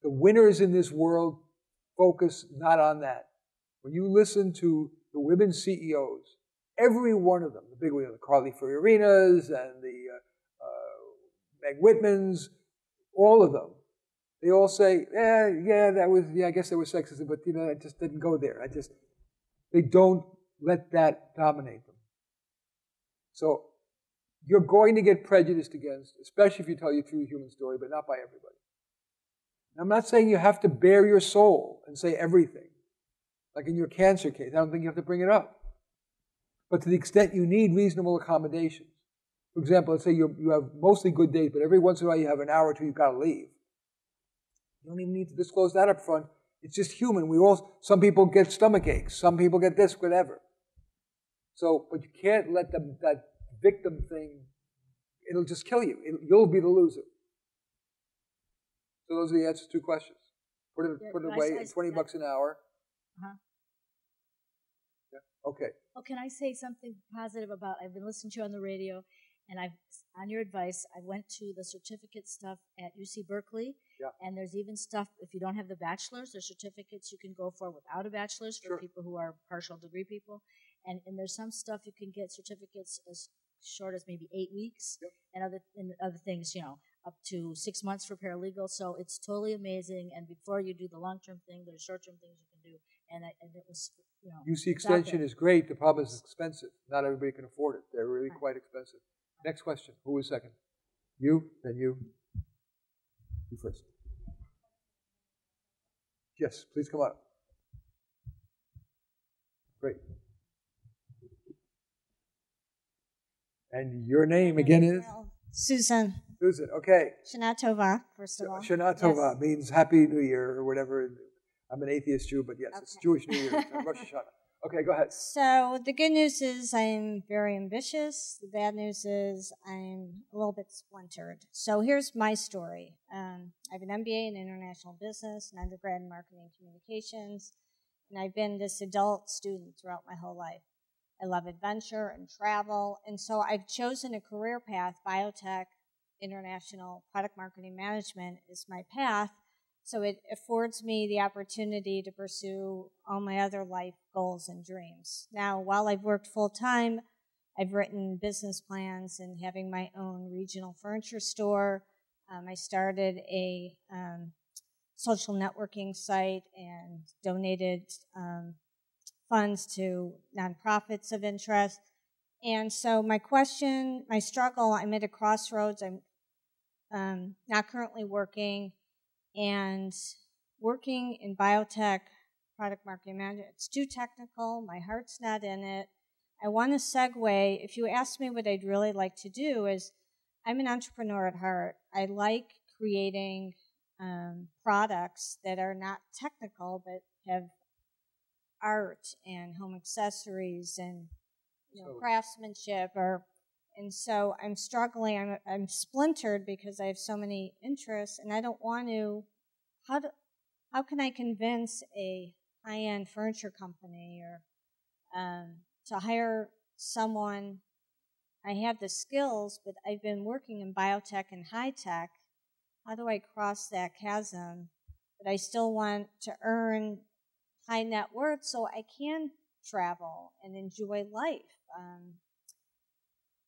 the winners in this world focus not on that. When you listen to the women C E Os, every one of them, the big ones, the Carly Fiorentinas and the uh, uh, Meg Whitmans, all of them, they all say, yeah, yeah, that was, yeah, I guess there was sexism, but you know, I just didn't go there. I just, they don't let that dominate them. So you're going to get prejudiced against, especially if you tell your true human story, but not by everybody. And I'm not saying you have to bare your soul and say everything. Like in your cancer case, I don't think you have to bring it up. But to the extent you need reasonable accommodations. For example, let's say you you have mostly good days, but every once in a while you have an hour or two you've got to leave. You don't even need to disclose that up front. It's just human. We all, some people get stomach aches, some people get this, whatever. So, but you can't let them, that victim thing, it'll just kill you. It, you'll be the loser. So those are the answers to two questions. Put it, yeah, put it away at twenty bucks an hour. Uh-huh. Yeah. Okay. Well, can I say something positive about, I've been listening to you on the radio, and I've, on your advice, I went to the certificate stuff at U C Berkeley, yeah. And there's even stuff, if you don't have the bachelor's, there's certificates you can go for without a bachelor's for sure. People who are partial degree people, and, and there's some stuff you can get certificates as short as maybe eight weeks, yep. and other and other things, you know, up to six months for paralegal. So it's totally amazing. And before you do the long-term thing, there's short-term things you can do. And, I, and it was, you know. U C Extension is great. The problem is it's expensive. Not everybody can afford it. They're really right. quite expensive. Right. Next question. Who was second? You, then you. You first. Yes, please come on up. Great. And your name again is? Susan. Susan, okay. Shana Tova, first of all. Shana Tova yes. means Happy New Year or whatever. I'm an atheist Jew, but yes, okay. It's Jewish New Year. Rosh Hashanah. Okay, go ahead. So the good news is I'm very ambitious. The bad news is I'm a little bit splintered. So here's my story. Um, I have an M B A in international business, an undergrad in marketing communications, and I've been this adult student throughout my whole life. I love adventure and travel, and so I've chosen a career path. Biotech, international product marketing management is my path, so it affords me the opportunity to pursue all my other life goals and dreams. Now, while I've worked full-time, I've written business plans and having my own regional furniture store. Um, I started a um, social networking site and donated um, funds to nonprofits of interest. And so my question, my struggle, I'm at a crossroads. I'm um, not currently working. And working in biotech, product marketing management, it's too technical. My heart's not in it. I want to segue. If you ask me what I'd really like to do is, I'm an entrepreneur at heart. I like creating um, products that are not technical but have art and home accessories and you know, so, craftsmanship, or and so I'm struggling. I'm I'm splintered because I have so many interests, and I don't want to. How do, how can I convince a high-end furniture company or um, to hire someone? I have the skills, but I've been working in biotech and high tech. How do I cross that chasm? But I still want to earn high net worth, so I can travel and enjoy life um,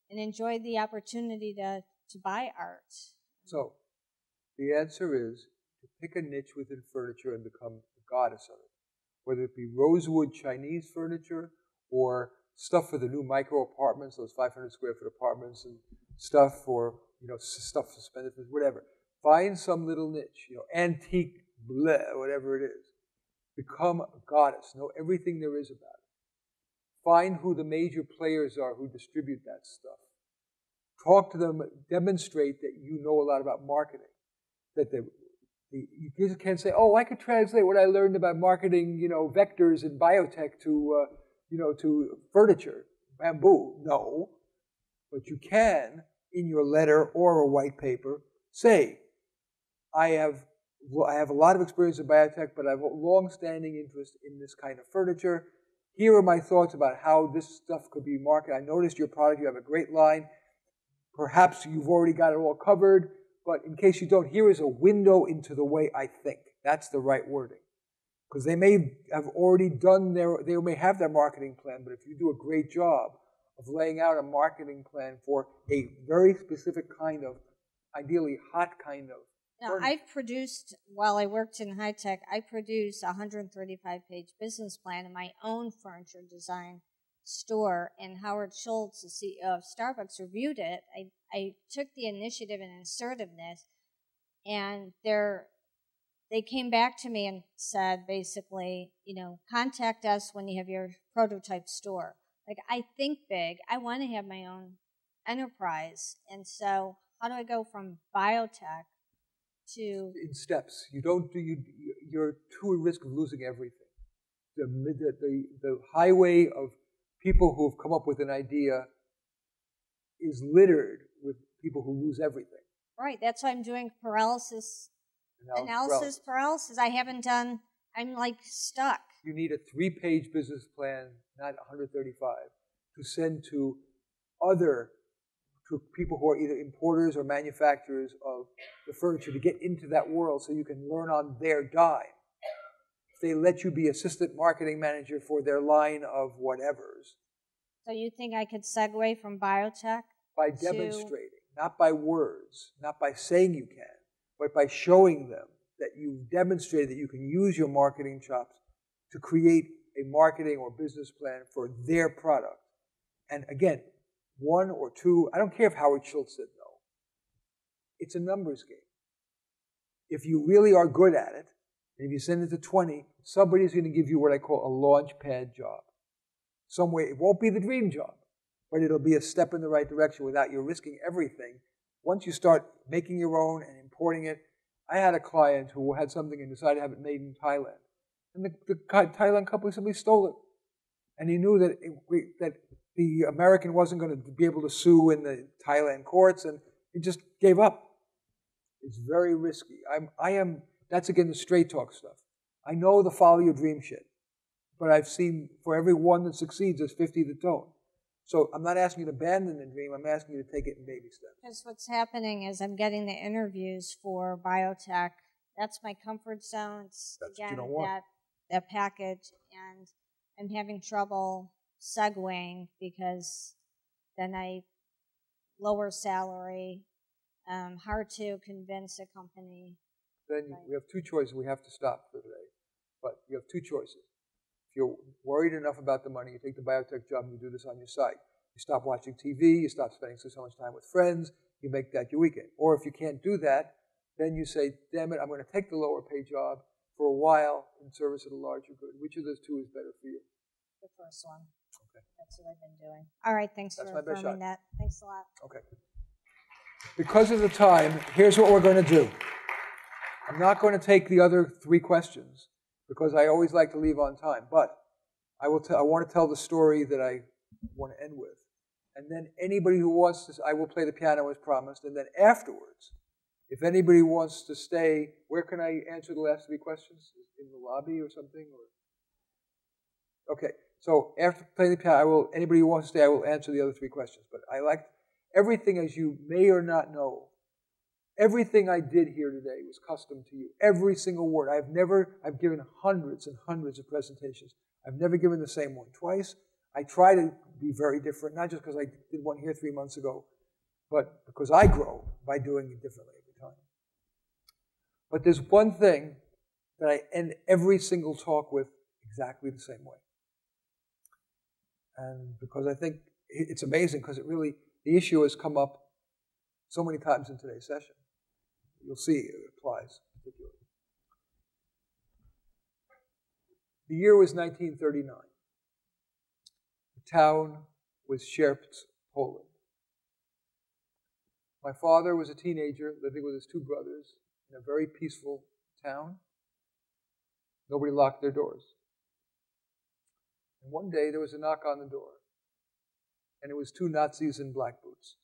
and enjoy the opportunity to, to buy art. So the answer is to pick a niche within furniture and become the goddess of it, whether it be rosewood Chinese furniture or stuff for the new micro apartments, those five hundred square foot apartments and stuff for, you know, stuff suspended, whatever. Find some little niche, you know, antique, bleh, whatever it is. Become a goddess. Know everything there is about it. Find who the major players are who distribute that stuff. Talk to them. Demonstrate that you know a lot about marketing. That they, the, you just can't say, "Oh, I could translate what I learned about marketing, you know, vectors in biotech to, uh, you know, to furniture, bamboo." No, but you can, in your letter or a white paper, say, "I have." I have a lot of experience in biotech, but I have a long-standing interest in this kind of furniture. Here are my thoughts about how this stuff could be marketed. I noticed your product. You have a great line. Perhaps you've already got it all covered, but in case you don't, here is a window into the way I think. That's the right wording. Because they may have already done their, they may have their marketing plan, but if you do a great job of laying out a marketing plan for a very specific kind of, ideally hot kind of, now, I've produced, while I worked in high tech, I produced a one hundred thirty-five page business plan in my own furniture design store, and Howard Schultz, the C E O of Starbucks, reviewed it. I, I took the initiative and assertiveness, and they're, they came back to me and said, basically, you know, contact us when you have your prototype store. Like, I think big. I want to have my own enterprise, and so how do I go from biotech to in steps? You don't do, you, you're too at risk of losing everything. The, the, the highway of people who have come up with an idea is littered with people who lose everything. Right, that's why I'm doing paralysis, analysis, analysis paralysis. I haven't done, I'm like stuck. You need a three page business plan, not one hundred thirty-five, to send to other to people who are either importers or manufacturers of the furniture to get into that world so you can learn on their dime. If they let you be assistant marketing manager for their line of whatevers. So you think I could segue from biotech by demonstrating, not by words, not by saying you can, but by showing them that you demonstrate that you can use your marketing chops to create a marketing or business plan for their product. And again, one or two, I don't care if Howard Schultz said no. It's a numbers game. If you really are good at it, and if you send it to twenty, somebody's going to give you what I call a launch pad job. Some way, it won't be the dream job, but it'll be a step in the right direction without you risking everything. Once you start making your own and importing it, I had a client who had something and decided to have it made in Thailand. And the, the Thailand company simply stole it. And he knew that it, we, that the American wasn't going to be able to sue in the Thailand courts, and he just gave up. It's very risky. I'm, I am, that's again the straight talk stuff. I know the follow your dream shit, but I've seen for every one that succeeds, there's fifty that don't. So I'm not asking you to abandon the dream. I'm asking you to take it in baby steps. Because what's happening is I'm getting the interviews for biotech. That's my comfort zone. It's That's again, what you don't want. That, that package. And I'm having trouble segueing because then I lower salary. Um, hard to convince a company. Then right. We have two choices. We have to stop for today. But you have two choices. If you're worried enough about the money, you take the biotech job and you do this on your side. You stop watching T V. You stop spending so much time with friends. You make that your weekend. Or if you can't do that, then you say, damn it, I'm going to take the lower pay job for a while in service of the larger good. Which of those two is better for you? The first one. Okay. That's what I've been doing. All right. Thanks That's for affirming that. Thanks a lot. Okay. Because of the time, here's what we're going to do. I'm not going to take the other three questions because I always like to leave on time, but I will. T- I want to tell the story that I want to end with. And then anybody who wants to, I will play the piano as promised, and then afterwards, if anybody wants to stay, where can I answer the last three questions? In the lobby or something? Or okay, so after playing the piano, I will. Anybody who wants to stay, I will answer the other three questions, but I like everything, as you may or not know, everything I did here today was custom to you. Every single word. I've never, I've given hundreds and hundreds of presentations. I've never given the same one twice. I try to be very different, not just because I did one here three months ago, but because I grow by doing it differently every time. But there's one thing that I end every single talk with exactly the same way. And because I think it's amazing, because it really, the issue has come up so many times in today's session. You'll see it applies particularly. The year was nineteen thirty-nine. The town was Sierpce, Poland. My father was a teenager living with his two brothers in a very peaceful town. Nobody locked their doors. And one day there was a knock on the door. And it was two Nazis in black boots.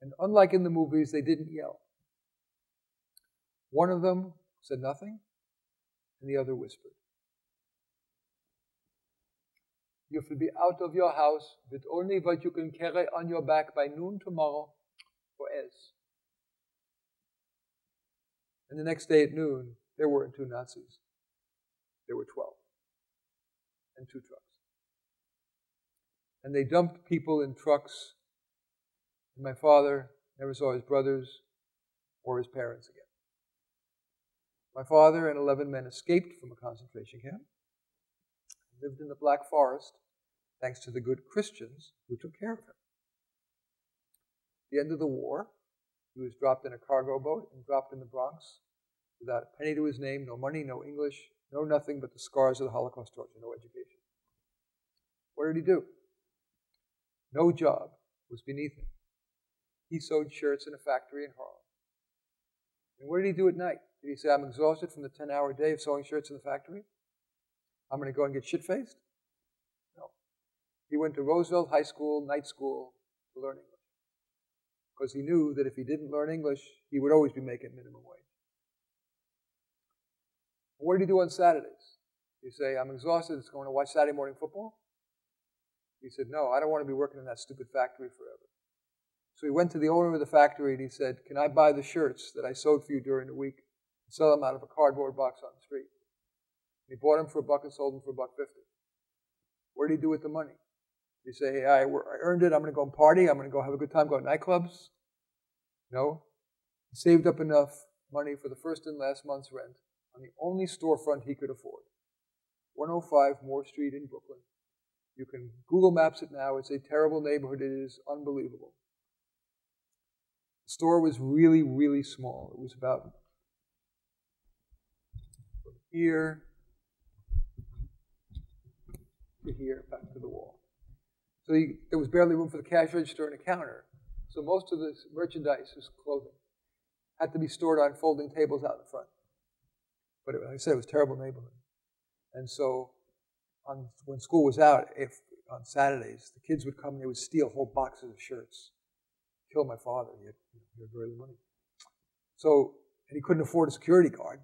And unlike in the movies, they didn't yell. One of them said nothing, and the other whispered. You have to be out of your house with only what you can carry on your back by noon tomorrow, or else. And the next day at noon, there weren't two Nazis. There were twelve, and two trucks. And they dumped people in trucks. And my father never saw his brothers or his parents again. My father and eleven men escaped from a concentration camp, lived in the Black Forest, thanks to the good Christians who took care of him. At the end of the war, he was dropped in a cargo boat and dropped in the Bronx without a penny to his name, no money, no English, no nothing but the scars of the Holocaust torture, no education. What did he do? No job was beneath him. He sewed shirts in a factory in Harlem. And what did he do at night? Did he say, I'm exhausted from the ten-hour day of sewing shirts in the factory? I'm going to go and get shit-faced? No. He went to Roosevelt High School, night school, to learn English. Because he knew that if he didn't learn English, he would always be making minimum wage. And what did he do on Saturdays? Did he say, I'm exhausted, it's going to watch Saturday morning football? He said, no, I don't want to be working in that stupid factory forever. So he went to the owner of the factory and he said, can I buy the shirts that I sewed for you during the week and sell them out of a cardboard box on the street? And he bought them for a buck and sold them for a buck fifty. What did he do with the money? You say, I earned it, I'm going to go party, I'm going to go have a good time, go to nightclubs. No. He saved up enough money for the first and last month's rent on the only storefront he could afford. one oh five Moore Street in Brooklyn. You can Google Maps it now. It's a terrible neighborhood. It is unbelievable. The store was really, really small. It was about from here to here, back to the wall. So you, there was barely room for the cash register and a counter. So most of this merchandise, this clothing, had to be stored on folding tables out in front. But it, like I said, it was a terrible neighborhood. And so on, when school was out, if on Saturdays, the kids would come and they would steal whole boxes of shirts. Kill my father. He had, he had very little money. So, and he couldn't afford a security guard.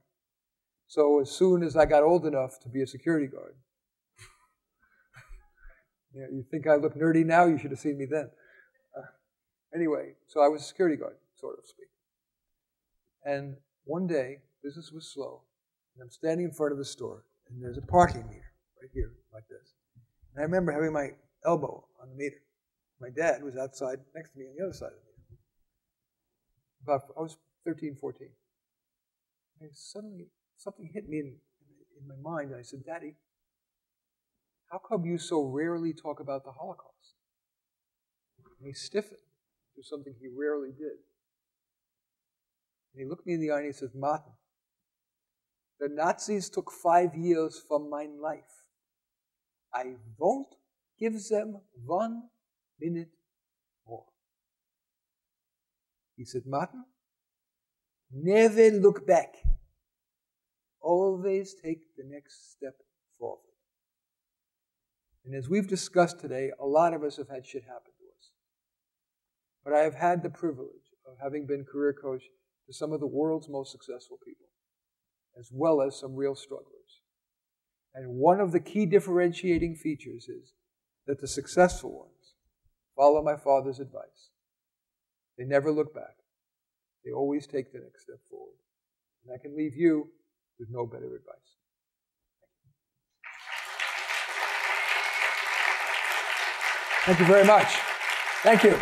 So as soon as I got old enough to be a security guard, you know, you think I look nerdy now? You should have seen me then. Uh, anyway, so I was a security guard, sort of speak. And one day, business was slow, and I'm standing in front of the store, and there's a parking meter right here, like this. And I remember having my elbow on the meter. My dad was outside next to me on the other side of the meter. About, I was thirteen, fourteen. And suddenly, something hit me in, in my mind, and I said, Daddy, how come you so rarely talk about the Holocaust? And he stiffened to something he rarely did. And he looked me in the eye and he says, Martin, the Nazis took five years from my life. I won't give them one minute more. He said, Martin, never look back. Always take the next step forward. And as we've discussed today, a lot of us have had shit happen to us. But I have had the privilege of having been career coach to some of the world's most successful people, as well as some real strugglers. And one of the key differentiating features is that the successful ones follow my father's advice. They never look back. They always take the next step forward. And I can leave you with no better advice. Thank you very much. Thank you.